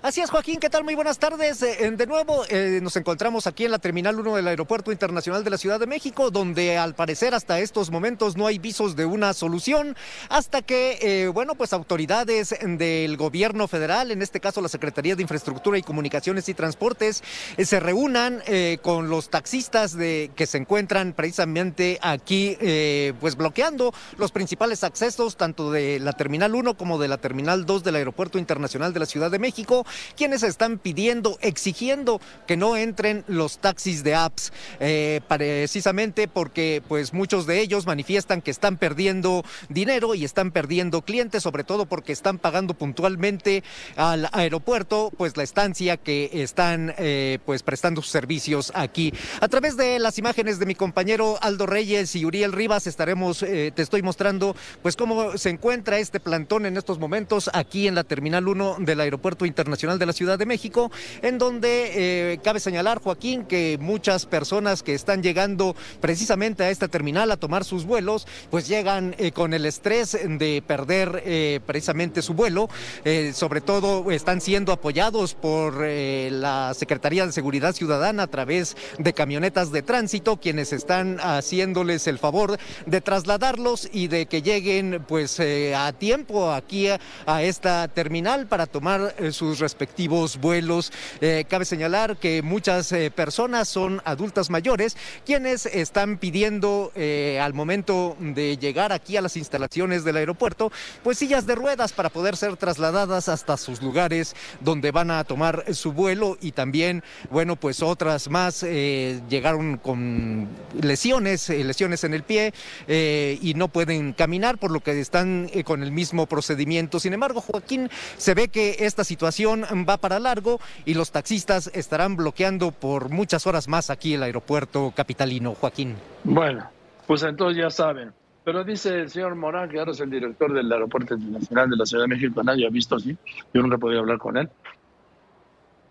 Así es, Joaquín, ¿qué tal? Muy buenas tardes. Eh, de nuevo eh, nos encontramos aquí en la Terminal uno del Aeropuerto Internacional de la Ciudad de México, donde al parecer hasta estos momentos no hay visos de una solución, hasta que, eh, bueno, pues autoridades del gobierno federal, en este caso la Secretaría de Infraestructura y Comunicaciones y Transportes, eh, se reúnan eh, con los taxistas de, que se encuentran precisamente aquí, eh, pues bloqueando los principales accesos, tanto de la Terminal uno como de la Terminal dos del Aeropuerto Internacional de la Ciudad de México, quienes están pidiendo, exigiendo que no entren los taxis de apps, eh, precisamente porque pues muchos de ellos manifiestan que están perdiendo dinero y están perdiendo clientes, sobre todo porque están pagando puntualmente al aeropuerto pues la estancia que están eh, pues prestando sus servicios aquí. A través de las imágenes de mi compañero Aldo Reyes y Uriel Rivas estaremos, eh, te estoy mostrando pues cómo se encuentra este plantón en estos momentos aquí en la Terminal uno del Aeropuerto Internacional de la Ciudad de México, en donde eh, cabe señalar, Joaquín, que muchas personas que están llegando precisamente a esta terminal a tomar sus vuelos, pues llegan eh, con el estrés de perder eh, precisamente su vuelo, eh, sobre todo están siendo apoyados por eh, la Secretaría de Seguridad Ciudadana a través de camionetas de tránsito, quienes están haciéndoles el favor de trasladarlos y de que lleguen pues eh, a tiempo aquí a, a esta terminal para tomar eh, sus respectivos vuelos. Eh, cabe señalar que muchas eh, personas son adultas mayores quienes están pidiendo eh, al momento de llegar aquí a las instalaciones del aeropuerto, pues sillas de ruedas para poder ser trasladadas hasta sus lugares donde van a tomar su vuelo, y también, bueno, pues otras más eh, llegaron con lesiones, eh, lesiones en el pie eh, y no pueden caminar, por lo que están eh, con el mismo procedimiento. Sin embargo, Joaquín, se ve que esta situación va para largo y los taxistas estarán bloqueando por muchas horas más aquí el aeropuerto capitalino, Joaquín. Bueno, pues entonces ya saben. Pero dice el señor Morán, que ahora es el director del Aeropuerto Internacional de la Ciudad de México, nadie ha visto así, yo nunca podía hablar con él,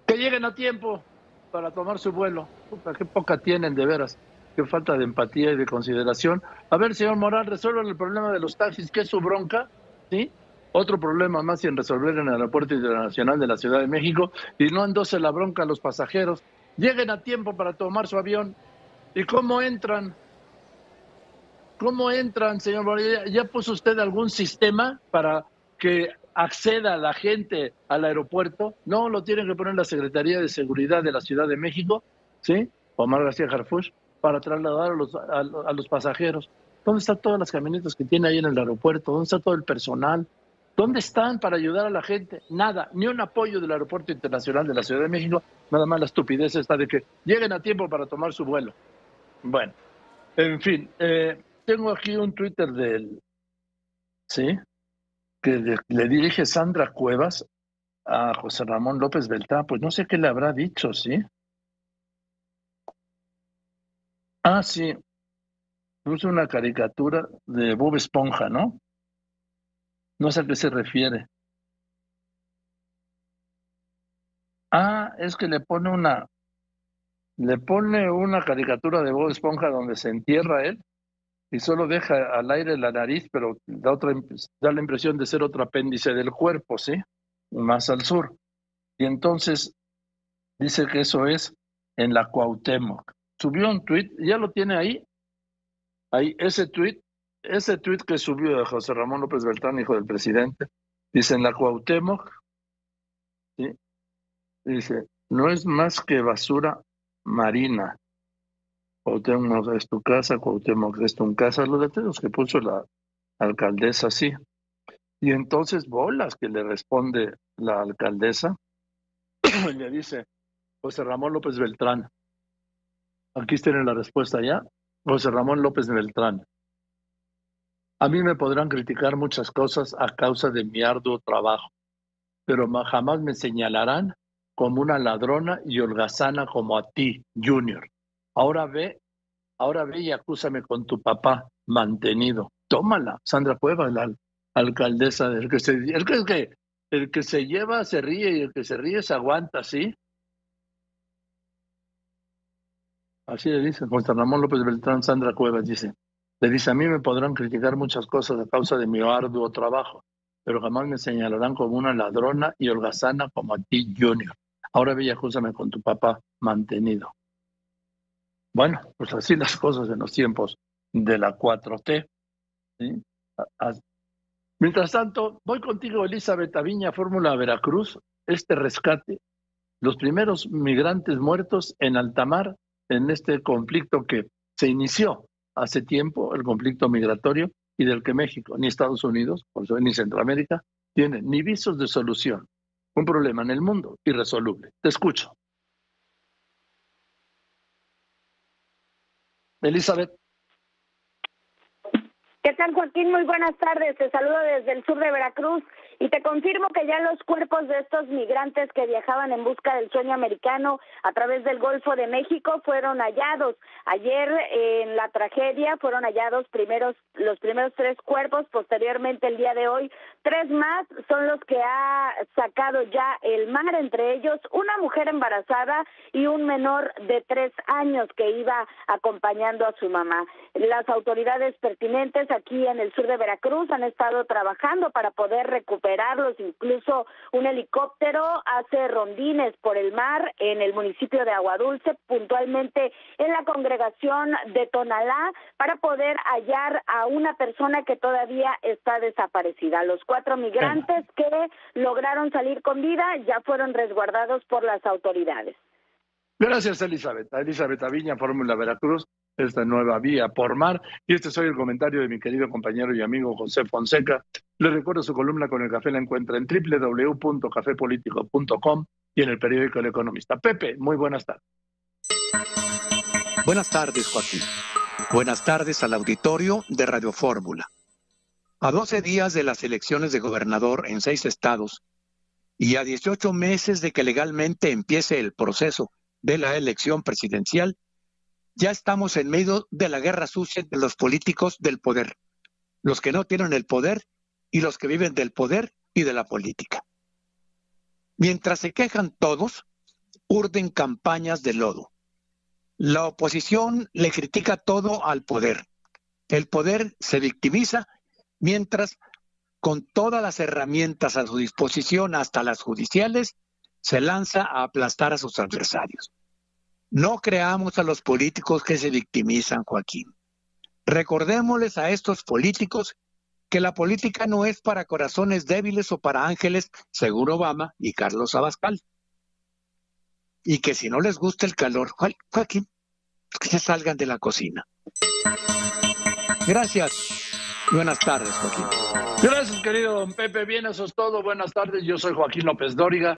que lleguen a tiempo para tomar su vuelo. Puta, qué poca tienen, de veras, qué falta de empatía y de consideración. A ver, señor Morán, resuelvan el problema de los taxis, que es su bronca, ¿sí? Otro problema más sin resolver en el Aeropuerto Internacional de la Ciudad de México, y no endose la bronca a los pasajeros. Lleguen a tiempo para tomar su avión. ¿Y cómo entran? ¿Cómo entran, señor Moreno? ¿Ya puso usted algún sistema para que acceda la gente al aeropuerto? No, lo tienen que poner la Secretaría de Seguridad de la Ciudad de México, ¿sí? Omar García Harfuch, para trasladar a los, a, a los pasajeros. ¿Dónde están todas las camionetas que tiene ahí en el aeropuerto? ¿Dónde está todo el personal? ¿Dónde están para ayudar a la gente? Nada, ni un apoyo del Aeropuerto Internacional de la Ciudad de México, nada más la estupidez está de que lleguen a tiempo para tomar su vuelo. Bueno, en fin, eh, tengo aquí un Twitter del, ¿sí? que de, le dirige Sandra Cuevas a José Ramón López Beltrán, pues no sé qué le habrá dicho, ¿sí? Ah, sí, puso una caricatura de Bob Esponja, ¿no? No sé a qué se refiere. Ah, es que le pone una le pone una caricatura de Bob Esponja donde se entierra él y solo deja al aire la nariz, pero da otra da la impresión de ser otro apéndice del cuerpo, ¿sí? Más al sur. Y entonces dice que eso es en la Cuauhtémoc. Subió un tuit, ya lo tiene ahí. Ahí ese tuit Ese tuit que subió de José Ramón López Beltrán, hijo del presidente, dice en la Cuauhtémoc, ¿sí? dice, no es más que basura marina. Cuauhtémoc es tu casa, Cuauhtémoc es tu casa, los letreros que puso la alcaldesa, sí. Y entonces bolas que le responde la alcaldesa, le dice, José Ramón López Beltrán, aquí tienen la respuesta ya, José Ramón López Beltrán, a mí me podrán criticar muchas cosas a causa de mi arduo trabajo, pero jamás me señalarán como una ladrona y holgazana como a ti, Junior. Ahora ve, ahora ve y acúsame con tu papá mantenido. Tómala, Sandra Cuevas, la alcaldesa, el que se, el que, el que, el que se lleva se ríe y el que se ríe se aguanta, ¿sí? Así le dice José Ramón López Beltrán, Sandra Cuevas dice, le dice, a mí me podrán criticar muchas cosas a causa de mi arduo trabajo, pero jamás me señalarán como una ladrona y holgazana como a ti, Junior. Ahora ve y acúsame con tu papá mantenido. Bueno, pues así las cosas en los tiempos de la cuatro T. ¿Sí? Mientras tanto, voy contigo, Elizabeth Aviña, Fórmula Veracruz, este rescate. Los primeros migrantes muertos en alta mar en este conflicto que se inició hace tiempo, el conflicto migratorio, y del que México, ni Estados Unidos, por supuesto, ni Centroamérica, tienen ni visos de solución. Un problema en el mundo irresoluble. Te escucho. Elizabeth. ¿Qué tal, Joaquín? Muy buenas tardes. Te saludo desde el sur de Veracruz y te confirmo que ya los cuerpos de estos migrantes que viajaban en busca del sueño americano a través del Golfo de México fueron hallados. Ayer eh, en la tragedia fueron hallados primeros los primeros tres cuerpos, posteriormente el día de hoy tres más son los que ha sacado ya el mar, entre ellos una mujer embarazada y un menor de tres años que iba acompañando a su mamá. Las autoridades pertinentes aquí en el sur de Veracruz han estado trabajando para poder recuperarlos, incluso un helicóptero hace rondines por el mar en el municipio de Aguadulce, puntualmente en la congregación de Tonalá, para poder hallar a una persona que todavía está desaparecida. Los cuatro migrantes que lograron salir con vida ya fueron resguardados por las autoridades. Gracias, Elizabeth. Elizabeth Aviña, Fórmula Veracruz, esta nueva vía por mar. Y este soy el comentario de mi querido compañero y amigo José Fonseca. Les recuerdo su columna Con el Café, la encuentra en doble u doble u doble u punto café político punto com y en el periódico El Economista. Pepe, muy buenas tardes. Buenas tardes, Joaquín. Buenas tardes al auditorio de Radio Fórmula. A doce días de las elecciones de gobernador en seis estados y a dieciocho meses de que legalmente empiece el proceso de la elección presidencial, ya estamos en medio de la guerra sucia entre los políticos del poder, los que no tienen el poder y los que viven del poder y de la política. Mientras se quejan todos, urden campañas de lodo. La oposición le critica todo al poder. El poder se victimiza, mientras con todas las herramientas a su disposición, hasta las judiciales, se lanza a aplastar a sus adversarios. No creamos a los políticos que se victimizan, Joaquín. Recordémosles a estos políticos que la política no es para corazones débiles o para ángeles, según Obama y Carlos Abascal. Y que si no les gusta el calor, Joaquín, que se salgan de la cocina. Gracias. Buenas tardes, Joaquín. Gracias, querido don Pepe. Bien, eso es todo. Buenas tardes. Yo soy Joaquín López-Dóriga.